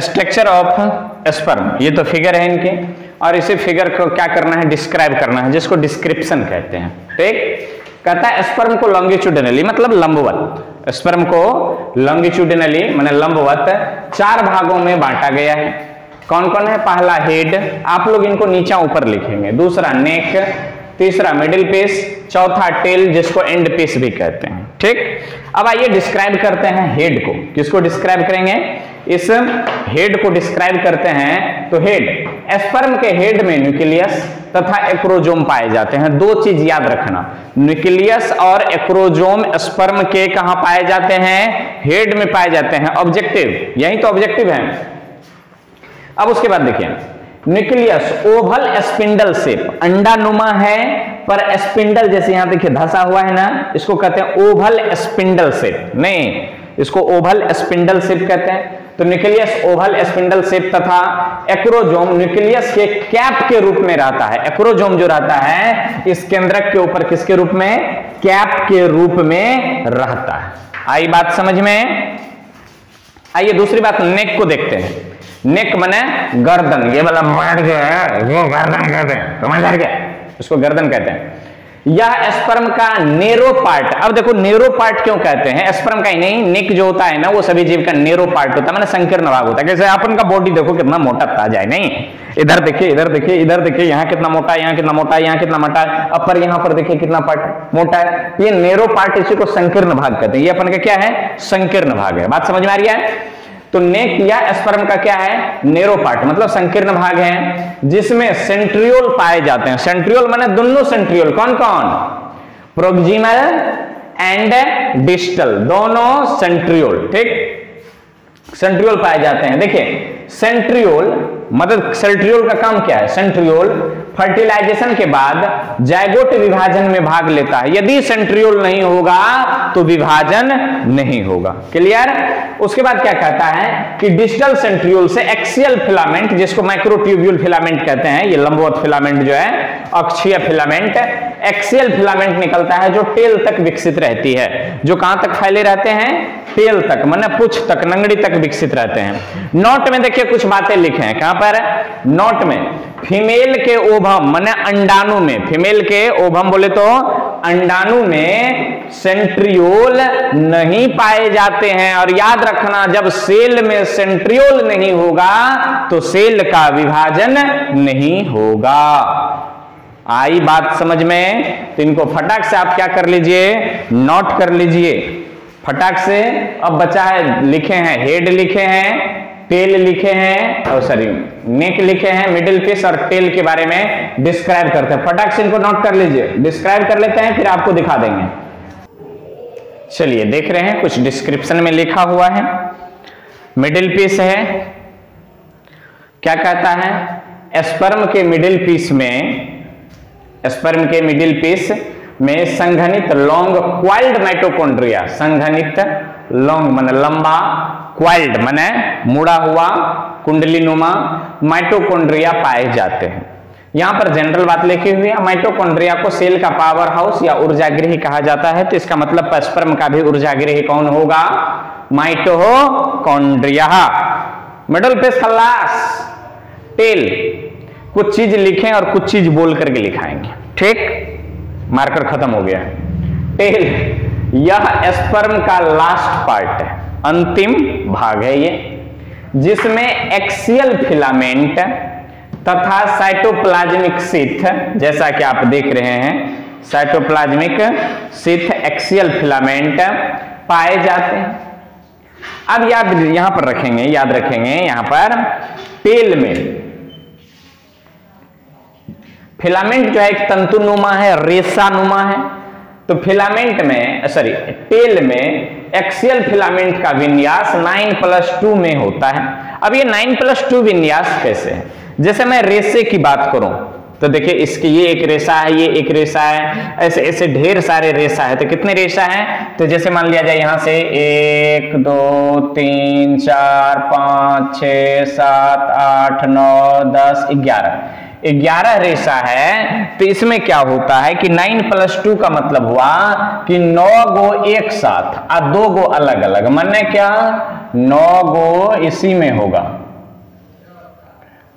स्ट्रक्चर ऑफ स्पर्म, ये तो फिगर है इनके, और इसी फिगर को क्या करना है, डिस्क्राइब करना है, जिसको डिस्क्रिप्शन कहते हैं, ठीक। कहता है स्पर्म को लॉन्गिट्यूडिनली, मतलब लंबवत, स्पर्म को लॉन्गिट्यूडिनली माने लंबवत 4 भागों में बांटा गया है। कौन कौन है? पहला हेड, आप लोग इनको नीचा ऊपर लिखेंगे, दूसरा नेक, तीसरा मिडिल पीस, चौथा टेल जिसको एंड पीस भी कहते हैं, ठीक। अब आइए डिस्क्राइब करते हैं हेड को। किसको डिस्क्राइब करेंगे? इस हेड को डिस्क्राइब करते हैं। तो हेड, स्पर्म के हेड में न्यूक्लियस तथा एक्रोजोम पाए जाते हैं। दो चीज याद रखना, न्यूक्लियस और एक्रोजोम स्पर्म के कहां पाए जाते हैं, हेड में पाए जाते हैं। ऑब्जेक्टिव, यही तो ऑब्जेक्टिव है। अब उसके बाद देखिए, न्यूक्लियस ओवल स्पिंडल शेप, अंडानुमा है पर स्पिंडल जैसे यहां देखिए धसा हुआ है ना, इसको कहते हैं ओवल स्पिंडल शेप, नहीं इसको ओवल स्पिंडल शेप कहते हैं। तो न्यूक्लियस ओवल स्पिंडल शेप तथा एक्रोजोम न्यूक्लियस के कैप के रूप में रहता है। एक्रोजोम जो रहता है इस केंद्रक के ऊपर किसके रूप में, कैप के रूप में रहता है। आई बात समझ में? आइए दूसरी बात, नेक को देखते हैं। नेक मने गर्दन, ये वाला मार गया, वो गर्दन कहते हैं, समझ आ गया, इसको गर्दन कहते हैं। यह स्पर्म का नेरो पार्ट। अब देखो नेरो पार्ट क्यों कहते हैं, स्पर्म का ही नहीं, नेक जो होता है ना वो सभी जीव का नेरो पार्ट होता है, माने संकीर्ण भाग होता है। जैसे अपन का बॉडी देखो कितना मोटा ताजा है, नहीं इधर देखिए, इधर देखिए, इधर देखिए, यहाँ कितना मोटा है, यहाँ कितना मोटा है, यहाँ कितना मोटा है, अपर यहाँ पर देखिए कितना पार्ट मोटा है, ये नेरो पार्ट, इसी को संकीर्ण भाग कहते हैं। ये अपन का क्या है, संकीर्ण भाग है। बात समझ में आ रही है? तो नेक या स्पर्म का क्या है, नेरो पार्ट, मतलब संकीर्ण भाग है, जिसमें सेंट्रियोल पाए जाते हैं। सेंट्रियोल माने दोनों सेंट्रियोल, कौन कौन, प्रोक्सिमल एंड डिस्टल, दोनों सेंट्रियोल, ठीक, सेंट्रियोल पाए जाते हैं। देखिए सेंट्रियोल मतलब सेंट्रियोल का काम क्या है, सेंट्रियोल फर्टिलाइजेशन के बाद जायगोट विभाजन में भाग लेता है। यदि सेंट्रियोल नहीं होगा तो विभाजन नहीं होगा, क्लियर। उसके बाद क्या कहता है कि डिस्टल सेंट्रियोल से एक्सियल फिलामेंट, जिसको माइक्रोट्यूब्यूल फिलामेंट कहते हैं, ये लंबवत फिलामेंट जो है अक्षीय फिलामेंट, एक्सियल फिलामेंट निकलता है जो टेल तक विकसित रहती है। जो कहां तक फैले रहते हैं, टेल तक, माने पुछ तक, नंगड़ी तक विकसित रहते हैं। नोट में देखिए कुछ बातें लिखे हैं, कहां पर, नोट में, फीमेल के ओभम माने अंडाणु में, फीमेल के ओभम बोले तो अंडाणु में सेंट्रियोल नहीं पाए जाते हैं। और याद रखना, जब सेल में सेंट्रियोल नहीं होगा तो सेल का विभाजन नहीं होगा। आई बात समझ में? तो इनको फटाक से आप क्या कर लीजिए, नोट कर लीजिए फटाक से। अब बचा है, लिखे हैं हेड, लिखे हैं टेल, लिखे हैं और सॉरी नेक लिखे हैं, मिडिल पीस और टेल के बारे में डिस्क्राइब करते हैं। फटाक से इनको नोट कर लीजिए, डिस्क्राइब कर लेते हैं फिर आपको दिखा देंगे। चलिए देख रहे हैं, कुछ डिस्क्रिप्शन में लिखा हुआ है। मिडिल पीस है, क्या कहता है, स्पर्म के मिडिल पीस में, स्पर्म के मिडिल पीस में संघनित लॉन्ग क्वाइल्ड माइटोकॉन्ड्रिया, संघनित लॉन्ग माने लंबा, क्वाइल्ड माने मुड़ा हुआ, कुंडलीनुमा माइटोकॉन्ड्रिया पाए जाते हैं। यहां पर जनरल बात लिखी हुई है। माइटोकॉन्ड्रिया को सेल का पावर हाउस या ऊर्जागृह कहा जाता है, तो इसका मतलब स्पर्म का भी ऊर्जागृह कौन होगा? माइटोकॉन्ड्रिया। मिडल पीस खल्लास टेल, कुछ चीज लिखें और कुछ चीज बोल करके लिखाएंगे, ठीक। मार्कर खत्म हो गया। टेल, यह स्पर्म का लास्ट पार्ट है, अंतिम भाग है ये, जिसमें एक्सियल फिलामेंट तथा साइटोप्लाज्मिक शीथ, जैसा कि आप देख रहे हैं, साइटोप्लाज्मिक शीथ, एक्सियल फिलामेंट पाए जाते हैं। अब यहां पर रखेंगे, याद रखेंगे, यहां पर टेल में फिलामेंट जो है एक तंतुनुमा है, रेसानुमा है, तो फिलामेंट में टेल में एक्सियल फिलामेंट का विन्यास 9+2 में होता है। अब ये 9+2 विन्यास कैसे है? जैसे मैं रेसे की बात करूं तो देखिए, इसकी ये एक रेसा है, ये एक रेसा है, ऐसे ऐसे ढेर सारे रेसा है, तो कितने रेसा हैं? तो जैसे मान लिया जाए यहां से 1 2 3 4 5 6 7 8 9 10 11 रेसा है। तो इसमें क्या होता है कि 9+2 का मतलब हुआ कि 9 गो एक साथ और 2 गो अलग अलग, माने क्या 9 गो इसी में होगा,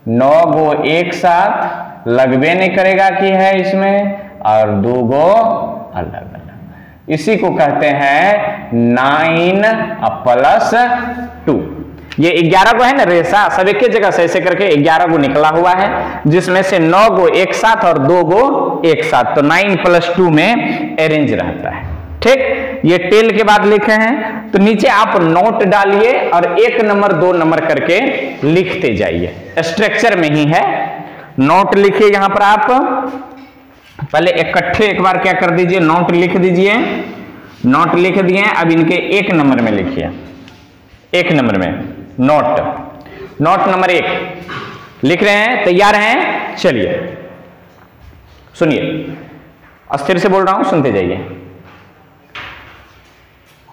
9 गो एक साथ लगबे नहीं करेगा कि है इसमें, और 2 गो अलग अलग। इसी को कहते हैं 9+2। ये 11 गो है ना रेसा, सब एक ही जगह से ऐसे करके 11 गो निकला हुआ है, जिसमें से 9 गो एक साथ और 2 गो एक साथ, तो 9+2 में अरेंज रहता है, ठीक। ये टेल के बाद लिखे हैं, तो नीचे आप नोट डालिए और 1 नंबर 2 नंबर करके लिखते जाइए, स्ट्रक्चर में ही है। नोट लिखिए यहां पर, आप पहले इकट्ठे एक बार क्या कर दीजिए, नोट लिख दीजिए। नोट लिख दिए, अब इनके 1 नंबर में लिखिए, 1 नंबर में नोट, नोट नंबर 1 लिख रहे हैं, तैयार हैं? चलिए सुनिए, अस्थिर से बोल रहा हूं, सुनते जाइए।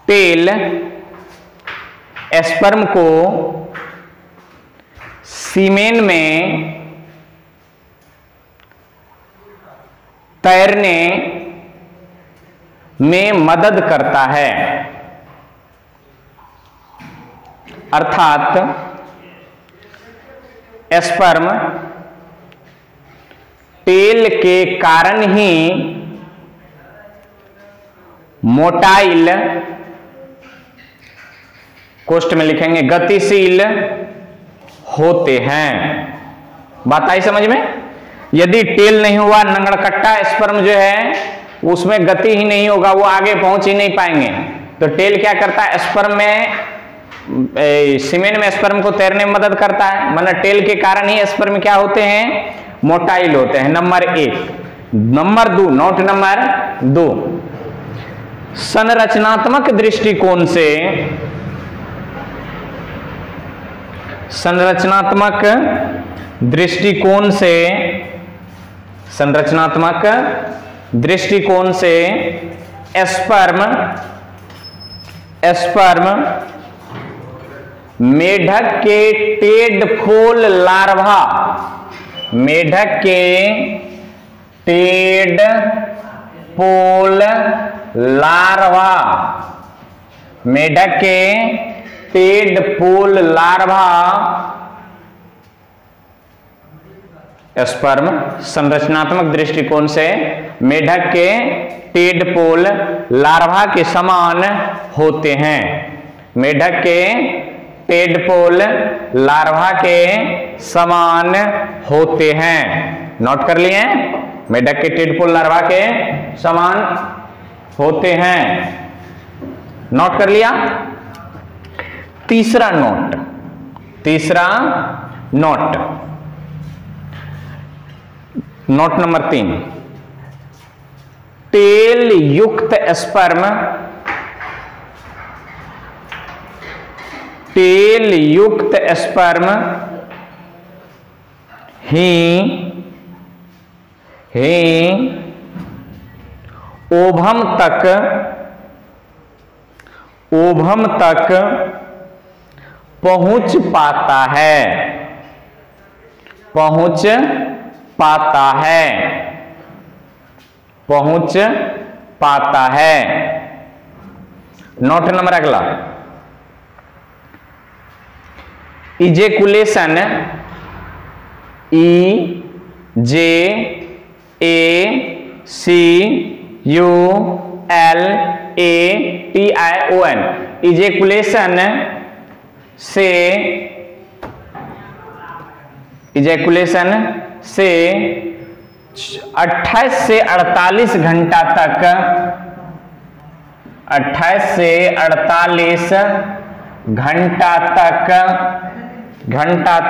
टेल स्पर्म को सीमेन में तैरने में मदद करता है, अर्थात स्पर्म टेल के कारण ही मोटाइल, कोष्ट में लिखेंगे गतिशील होते हैं। बात आई समझ में? यदि टेल नहीं हुआ, नंगड़कट्टा स्पर्म जो है उसमें गति ही नहीं होगा, वो आगे पहुंच ही नहीं पाएंगे। तो टेल क्या करता है? स्पर्म में, सीमेन में स्पर्म को तैरने में मदद करता है, मतलब टेल के कारण ही स्पर्म क्या होते हैं? मोटाइल होते हैं। नंबर 1। नंबर 2, नोट नंबर 2, संरचनात्मक दृष्टिकोण से, संरचनात्मक दृष्टिकोण से, संरचनात्मक दृष्टिकोण से स्पर्म मेढक के टेडफोल लार्वा, मेढक के टेडफोल लार्वा, मेढक के टेडफोल लार्वा स्पर्म संरचनात्मक दृष्टिकोण से मेढक के टेडपोल लार्वा के समान होते हैं, मेढक के टेडपोल लार्वा के समान होते हैं। नोट कर लिए, मेढक के टेडपोल लार्वा के समान होते हैं, नोट कर लिया। तीसरा नोट, तीसरा नोट, नोट नंबर 3, टेल युक्त स्पर्म, टेल युक्त स्पर्म ही ही ओभम तक पहुंच पाता है। नोट नंबर अगला, इजेकुलेशन, EJACULATION, इजेकुलेशन से इजेकुलेशन से 28 से 48 घंटा तक 28 से 48 घंटा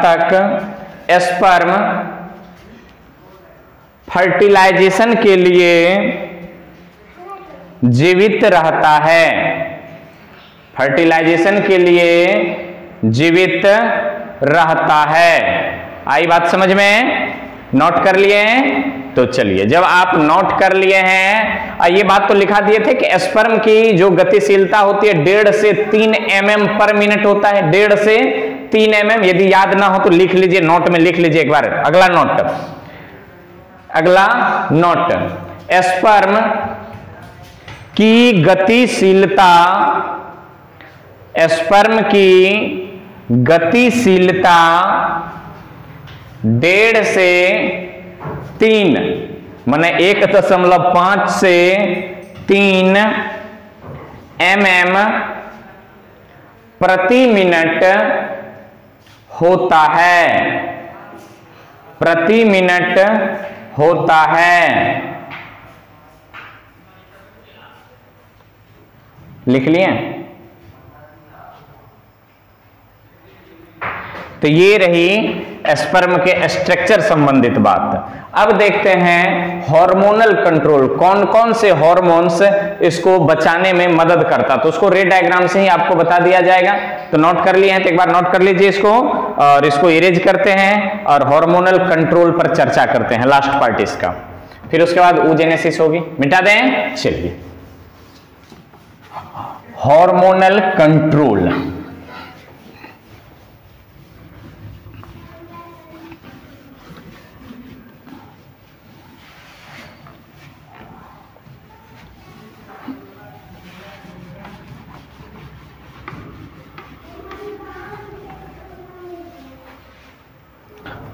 तक स्पर्म फर्टिलाइजेशन के लिए जीवित रहता है, फर्टिलाइजेशन के लिए जीवित रहता है। आई बात समझ में? नोट कर लिए हैं? तो चलिए, जब आप नोट कर लिए हैं, ये बात तो लिखा दिए थे कि स्पर्म की जो गतिशीलता होती है 1.5 से 3 mm पर मिनट होता है, 1.5 से 3 mm। यदि याद ना हो तो लिख लीजिए, नोट में लिख लीजिए एक बार। अगला नोट, स्पर्म की गतिशीलता डेढ़ से तीन माने 1.5 से 3 mm प्रति मिनट होता है। लिख लिए? तो ये रही स्पर्म के स्ट्रक्चर संबंधित बात। अब देखते हैं हार्मोनल कंट्रोल, कौन कौन से हार्मोन्स इसको बचाने में मदद करता, तो उसको रेड डायग्राम से ही आपको बता दिया जाएगा। तो नोट कर लिए हैं तो एक बार नोट कर लीजिए इसको, और इसको इरेज करते हैं और हार्मोनल कंट्रोल पर चर्चा करते हैं लास्ट पार्ट इसका। फिर उसके बाद ओजेनेसिस होगी, मिटा दें। चलिए, हार्मोनल कंट्रोल।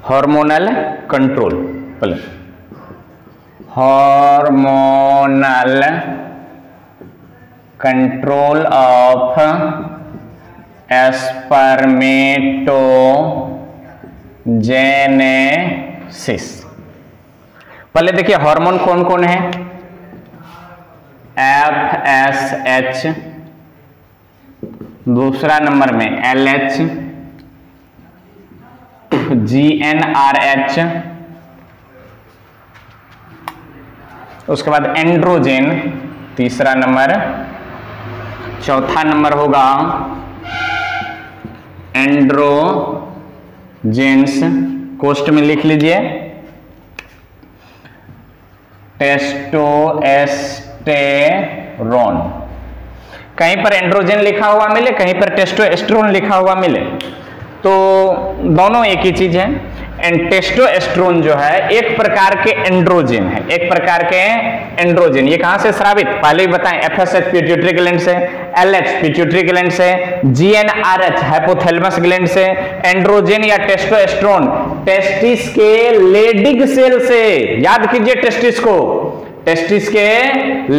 हार्मोनल कंट्रोल, बोले हार्मोनल कंट्रोल ऑफ स्पर्मेटोजेनेसिस। पहले देखिए हार्मोन कौन कौन है, FSH, दूसरा नंबर में LH, GnRH, उसके बाद एंड्रोजेन तीसरा नंबर, चौथा नंबर होगा एंड्रोजेंस, कोष्ट में लिख लीजिए, टेस्टोस्टेरोन। कहीं पर एंड्रोजेन लिखा हुआ मिले, कहीं पर टेस्टोस्टेरोन लिखा हुआ मिले, तो दोनों एक ही चीज है। एंड टेस्टोस्टेरोन जो है एक प्रकार के एंड्रोजन है, ये कहां से स्रावित, पहले भी बताएं, FSH पिट्यूटरी ग्लैंड से, LH पिट्यूटरी ग्लैंड से, GnRH हाइपोथैलेमस ग्लैंड से, एंड्रोजन या टेस्टोस्टेरोन टेस्टिस के लेडिग सेल से, याद कीजिए टेस्टिस को, टेस्टिस के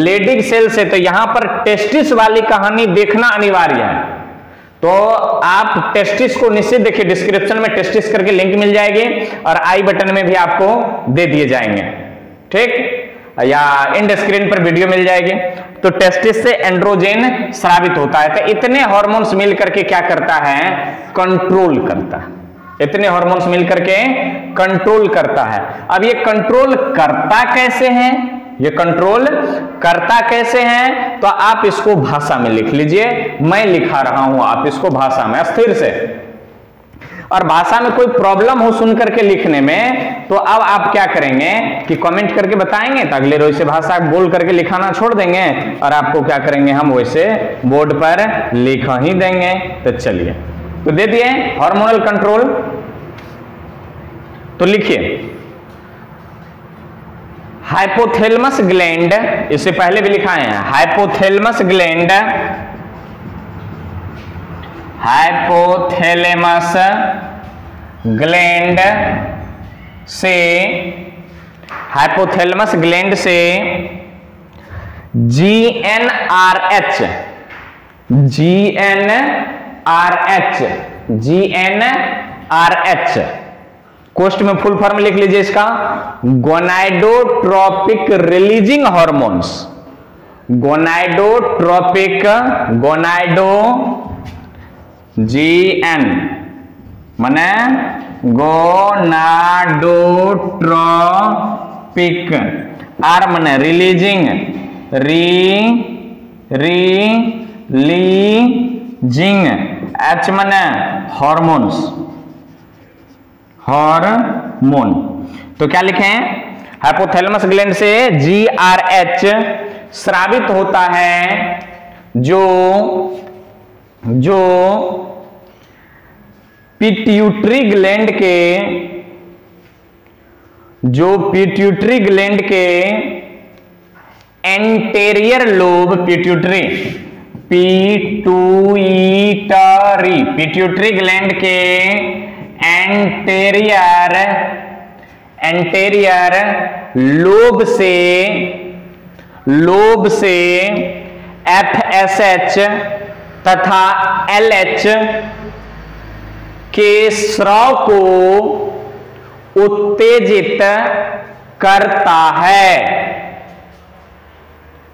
लेडिग सेल से। तो यहां पर टेस्टिस वाली कहानी देखना अनिवार्य है, तो आप टेस्टिस को निश्चित देखिए, डिस्क्रिप्शन में टेस्टिस करके लिंक मिल जाएगी और आई बटन में भी आपको दे दिए जाएंगे, ठीक, या एंड स्क्रीन पर वीडियो मिल जाएगी। तो टेस्टिस से एंड्रोजेन स्रावित होता है। तो इतने हार्मोन्स मिलकर के क्या करता है, कंट्रोल करता है, इतने हार्मोन्स मिलकर के कंट्रोल करता है। अब ये कंट्रोल करता कैसे है, तो आप इसको भाषा में लिख लीजिए, मैं लिखा रहा हूं, आप इसको भाषा में स्थिर से। और भाषा में कोई प्रॉब्लम हो सुन करके लिखने में, तो अब आप क्या करेंगे कि कमेंट करके बताएंगे, तो अगले रोज से भाषा बोल करके लिखाना छोड़ देंगे और आपको क्या करेंगे हम वैसे बोर्ड पर लिख ही देंगे। तो चलिए तो दे दिए हार्मोनल कंट्रोल, तो लिखिए हाइपोथैलेमस ग्लैंड, इससे पहले भी लिखा है हाइपोथैलेमस ग्लैंड, हाइपोथैलेमस ग्लैंड से, हाइपोथैलेमस ग्लैंड से GnRH, कोष्ट में फुल फॉर्म लिख लीजिए इसका, gonadotropic releasing hormones, gonadotropic, gonado GN माने गोनाडोट्रोपिक, आर माने रिलीजिंग, रिलीजिंग, एच माने हार्मोन्स, हार्मोन। तो क्या लिखे हैं हाइपोथैलेमस ग्लैंड से GrH स्रावित होता है जो जो पिट्यूटरी ग्लैंड के, जो पिट्यूटरी ग्लैंड के anterior lobe, पिट्यूटरी, पिट्यूटरी, पिट्यूटरी gland के एंटेरियर, एंटेरियर लोब से, लोब से FSH तथा LH के स्राव को उत्तेजित करता है।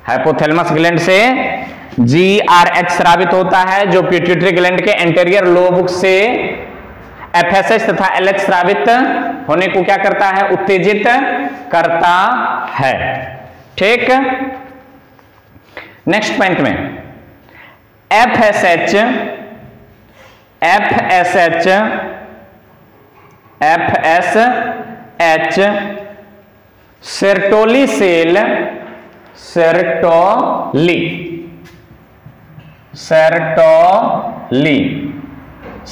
हाइपोथैलेमस ग्लैंड से GrH स्रावित होता है जो पिट्यूटरी ग्लैंड के एंटेरियर लोब से FSH तथा LH स्रावित होने को क्या करता है, उत्तेजित करता है। ठीक, नेक्स्ट पॉइंट में FSH सेर्टोली सेल, Sertoli, Sertoli,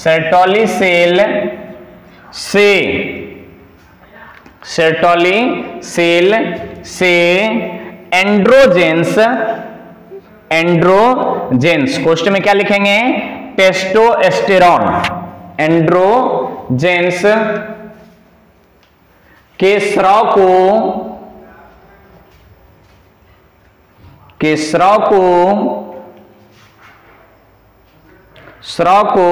सेर्टोली सेल से, सेर्टोली सेल से एंड्रोजेंस, एंड्रोजेंस, कोष्ट में क्या लिखेंगे टेस्टोस्टेरॉन, एंड्रोजेंस के स्राव को, के स्राव को, स्राव को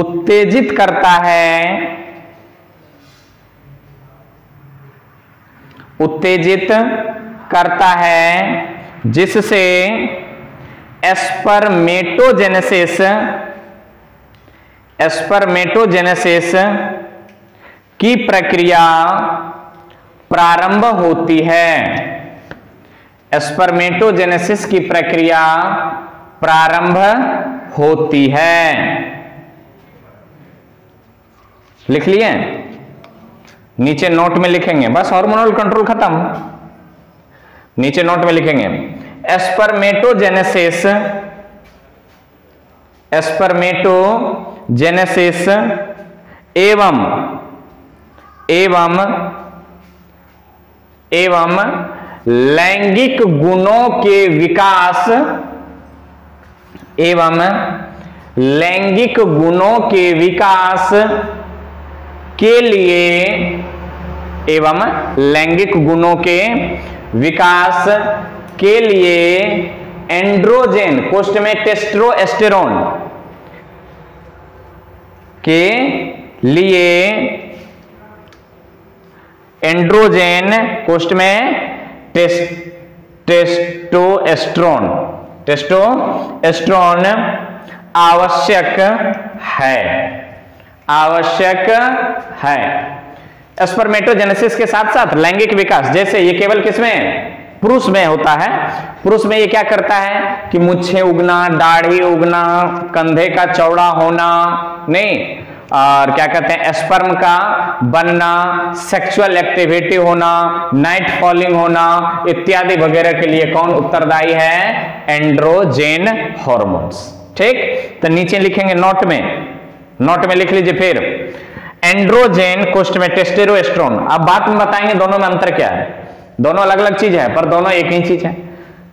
उत्तेजित करता है, उत्तेजित करता है, जिससे स्पर्मेटोजेनेसिस, स्पर्मेटोजेनेसिस की प्रक्रिया प्रारंभ होती है, स्पर्मेटोजेनेसिस की प्रक्रिया प्रारंभ होती है। लिख लिए, नीचे नोट में लिखेंगे बस हार्मोनल कंट्रोल खत्म, नीचे नोट में लिखेंगे स्पर्मेटोजेनेसिस, स्पर्मेटोजेनेसिस एवं एवं एवं लैंगिक गुणों के विकास, एवं लैंगिक गुणों के विकास के लिए, एवं लैंगिक गुणों के विकास के लिए एंड्रोजेन, कोष्ट में टेस्टोस्टेरोन, के लिए एंड्रोजेन, कोष्ट में टेस्टोस्टेरोन, टेस्टोस्टेरोन आवश्यक है, आवश्यक है। स्पर्मेटोजेनेसिस के साथ साथ लैंगिक विकास, जैसे ये केवल किसमें, पुरुष में होता है, पुरुष में ये क्या करता है कि मूंछें उगना, दाढ़ी उगना, कंधे का चौड़ा होना, नहीं और क्या कहते हैं स्पर्म का बनना, सेक्सुअल एक्टिविटी होना, नाइट फॉलिंग होना इत्यादि वगैरह के लिए कौन उत्तरदायी है? एंड्रोजेन hormones. ठीक, तो नीचे लिखेंगे नोट में लिख लीजिए फिर एंड्रोजेन कोष्ठ में टेस्टेरोस्टेरोन। अब बात में बताएंगे दोनों में अंतर क्या है, दोनों अलग अलग चीज है पर दोनों एक ही चीज है।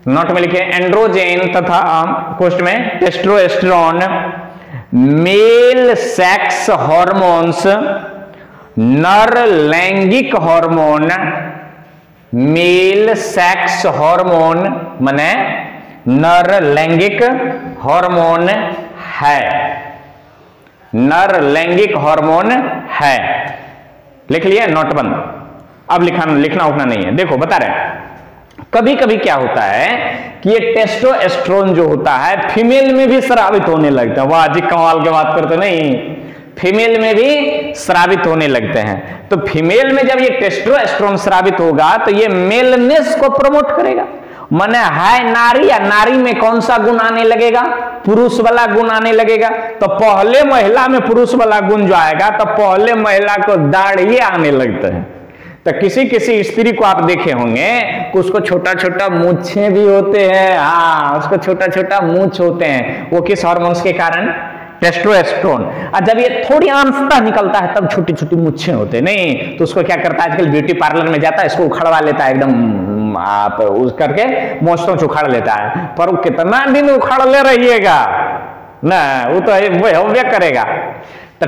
नोट में लिखे एंड्रोजेन तथा कोष्ठ में टेस्टेरोस्टेरोन मेल सेक्स हॉर्मोन्स, नर लैंगिक हॉर्मोन, मेल सेक्स हॉर्मोन माने नर लैंगिक हॉर्मोन है, नर लैंगिक हॉर्मोन है। लिख लिया नोटबंद। अब लिखना उठना नहीं है। देखो बता रहे कभी कभी क्या होता है कि ये टेस्टोस्टेरोन जो होता है फीमेल में भी स्रावित होने लगता है। वाह जी कमाल की बात करते, नहीं फीमेल में भी स्रावित होने लगते हैं। तो फीमेल में जब ये टेस्टोस्टेरोन स्रावित होगा तो ये मेलनेस को प्रमोट करेगा, माने है नारी या नारी में कौन सा गुण आने लगेगा? पुरुष वाला गुण आने लगेगा। तो पहले महिला में पुरुष वाला गुण जो आएगा तो पहले महिला को दाढ़ी आने लगता है। तो किसी किसी स्त्री को आप देखे होंगे उसको छोटा छोटा मूछे भी होते हैं। हाँ, उसको छोटा छोटा मूछ होते हैं, वो किस हार्मोन्स के कारण? टेस्टोस्टेरोन। और जब ये थोड़ी अंशतः निकलता है तब छोटी छोटी मूछे होते हैं। नहीं तो उसको क्या करता है, आजकल ब्यूटी पार्लर में जाता है इसको उखड़वा लेता है एकदम, आप उस करके मोछतों से उखाड़ लेता है। पर वो कितना दिन उखाड़ ले रहिएगा ना, वो तो वह करेगा।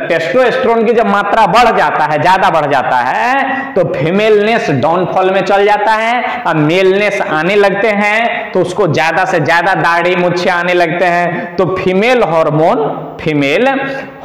टेस्टोस्टेरोन की जब मात्रा बढ़ जाता है, ज्यादा बढ़ जाता है तो फीमेलनेस डाउनफॉल में चल जाता है और मेलनेस आने लगते हैं। तो उसको ज्यादा से ज्यादा दाढ़ी मूछें आने लगते हैं। तो फीमेल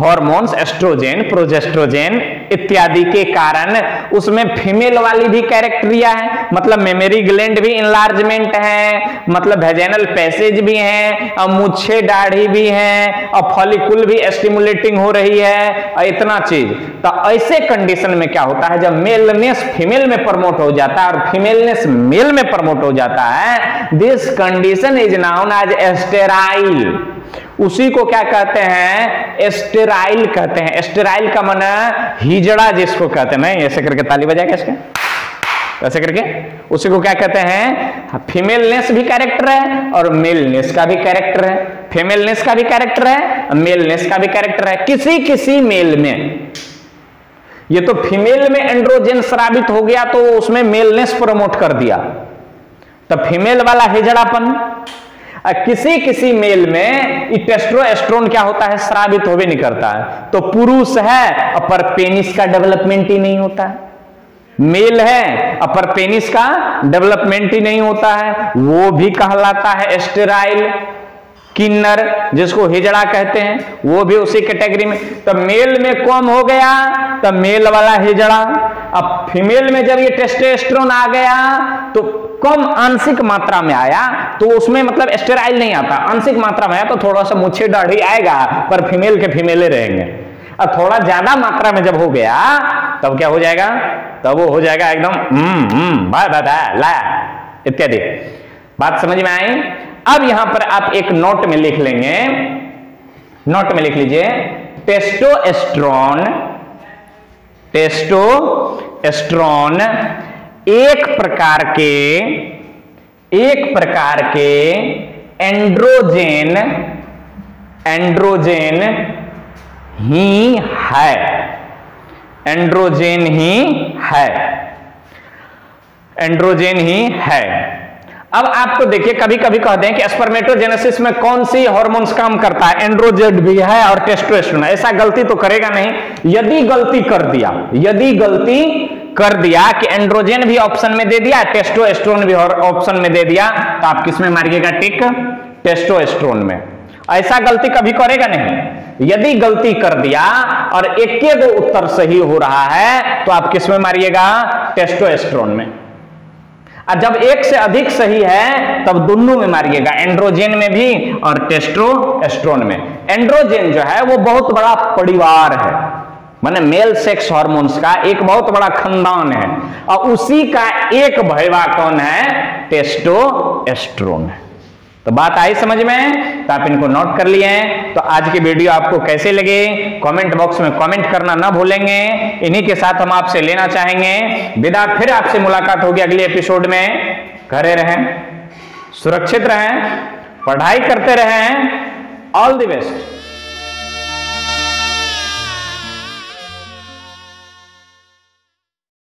हॉर्मोन्स एस्ट्रोजेन, प्रोजेस्ट्रोजेन इत्यादि के कारण उसमें फीमेल वाली भी कैरेक्टेरिया है, मतलब मेमोरी ग्लैंड भी इनलार्जमेंट है, मतलब वेजिनल पैसेज भी है और मूछे दाढ़ी भी है और फॉलिकुल भी स्टिमुलेटिंग हो रही है और इतना चीज। तो ऐसे कंडीशन में क्या होता है, जब मेलनेस फीमेल में प्रमोट हो जाता है और फीमेलनेस मेल में प्रमोट हो जाता है, this condition is known as sterile. उसी को क्या कहते हैं? स्टेराइल कहते हैं। स्टेराइल का माने हिजड़ा जिसको कहते हैं। नहीं ऐसे करके ताली बजाएगा इसके, ऐसे करके। उसी को क्या कहते हैं? फीमेलनेस भी कैरेक्टर है और मेलनेस का भी कैरेक्टर है, फीमेलनेस का भी कैरेक्टर है, मेलनेस का भी कैरेक्टर है किसी किसी मेल में। ये तो फीमेल में एंड्रोजेन स्रावित हो गया तो उसमें मेलनेस प्रमोट कर दिया, तो फीमेल वाला हिजड़ापन। किसी किसी मेल में टेस्टोस्टेरोन क्या होता है? स्रावित होवे नहीं करता है, तो पुरुष है पर पेनिस का डेवलपमेंट ही नहीं होता है, मेल है पर पेनिस का डेवलपमेंट ही नहीं होता है, वो भी कहलाता है स्टेराइल। किन्नर जिसको हिजड़ा कहते हैं वो भी उसी कैटेगरी में। तो मेल में कम हो गया तो मेल वाला हिजड़ा। अब फीमेल में जब ये टेस्टोस्टेरोन आ गया तो कम आंशिक मात्रा में आया तो उसमें मतलब स्टेराइल नहीं आता, आंशिक मात्रा में आया तो थोड़ा सा मूछे दाढ़ी आएगा पर फीमेल के फीमेले रहेंगे। अब थोड़ा ज्यादा मात्रा में जब हो गया तब क्या हो जाएगा? तब वो हो जाएगा एकदम ला इत्यादि। बात समझ में आई? अब यहां पर आप एक नोट में लिख लेंगे, नोट में लिख लीजिए टेस्टोस्टेरोन एक प्रकार के एंड्रोजेन ही है, एंड्रोजेन ही है, एंड्रोजेन ही है। अब आपको देखिए कभी कभी कहते हैं कि स्पर्मेटोजेनेसिस में कौन सी हार्मोन्स काम करता है? एंड्रोजेन भी है और टेस्टोस्टेरोन। ऐसा गलती तो करेगा नहीं। यदि गलती कर दिया कि एंड्रोजेन भी ऑप्शन में दे दिया, टेस्टोस्टेरोन भी ऑप्शन में दे दिया, तो आप किसमें मारिएगा टिक? टेस्टोस्टेरोन में। ऐसा गलती कभी करेगा नहीं। यदि गलती कर दिया और एक के दो उत्तर सही हो रहा है तो आप किसमें मारिएगा? टेस्टोस्टेरोन में। जब एक से अधिक सही है तब दोनों में मारिएगा, एंड्रोजेन में भी और टेस्टोस्टेरोन में। एंड्रोजेन जो है वो बहुत बड़ा परिवार है, माने मेल सेक्स हार्मोन्स का एक बहुत बड़ा खानदान है और उसी का एक भाइवा कौन है? टेस्टोस्टेरोन। तो तो बात आई समझ में, तो आप इनको नोट कर लिए हैं। तो आज की वीडियो आपको कैसे लगे कमेंट बॉक्स में कमेंट करना ना भूलेंगे। इन्हीं के साथ हम आपसे लेना चाहेंगे विदा, फिर आपसे मुलाकात होगी अगले एपिसोड में। घरे रहें, सुरक्षित रहें, पढ़ाई करते रहें। All the best.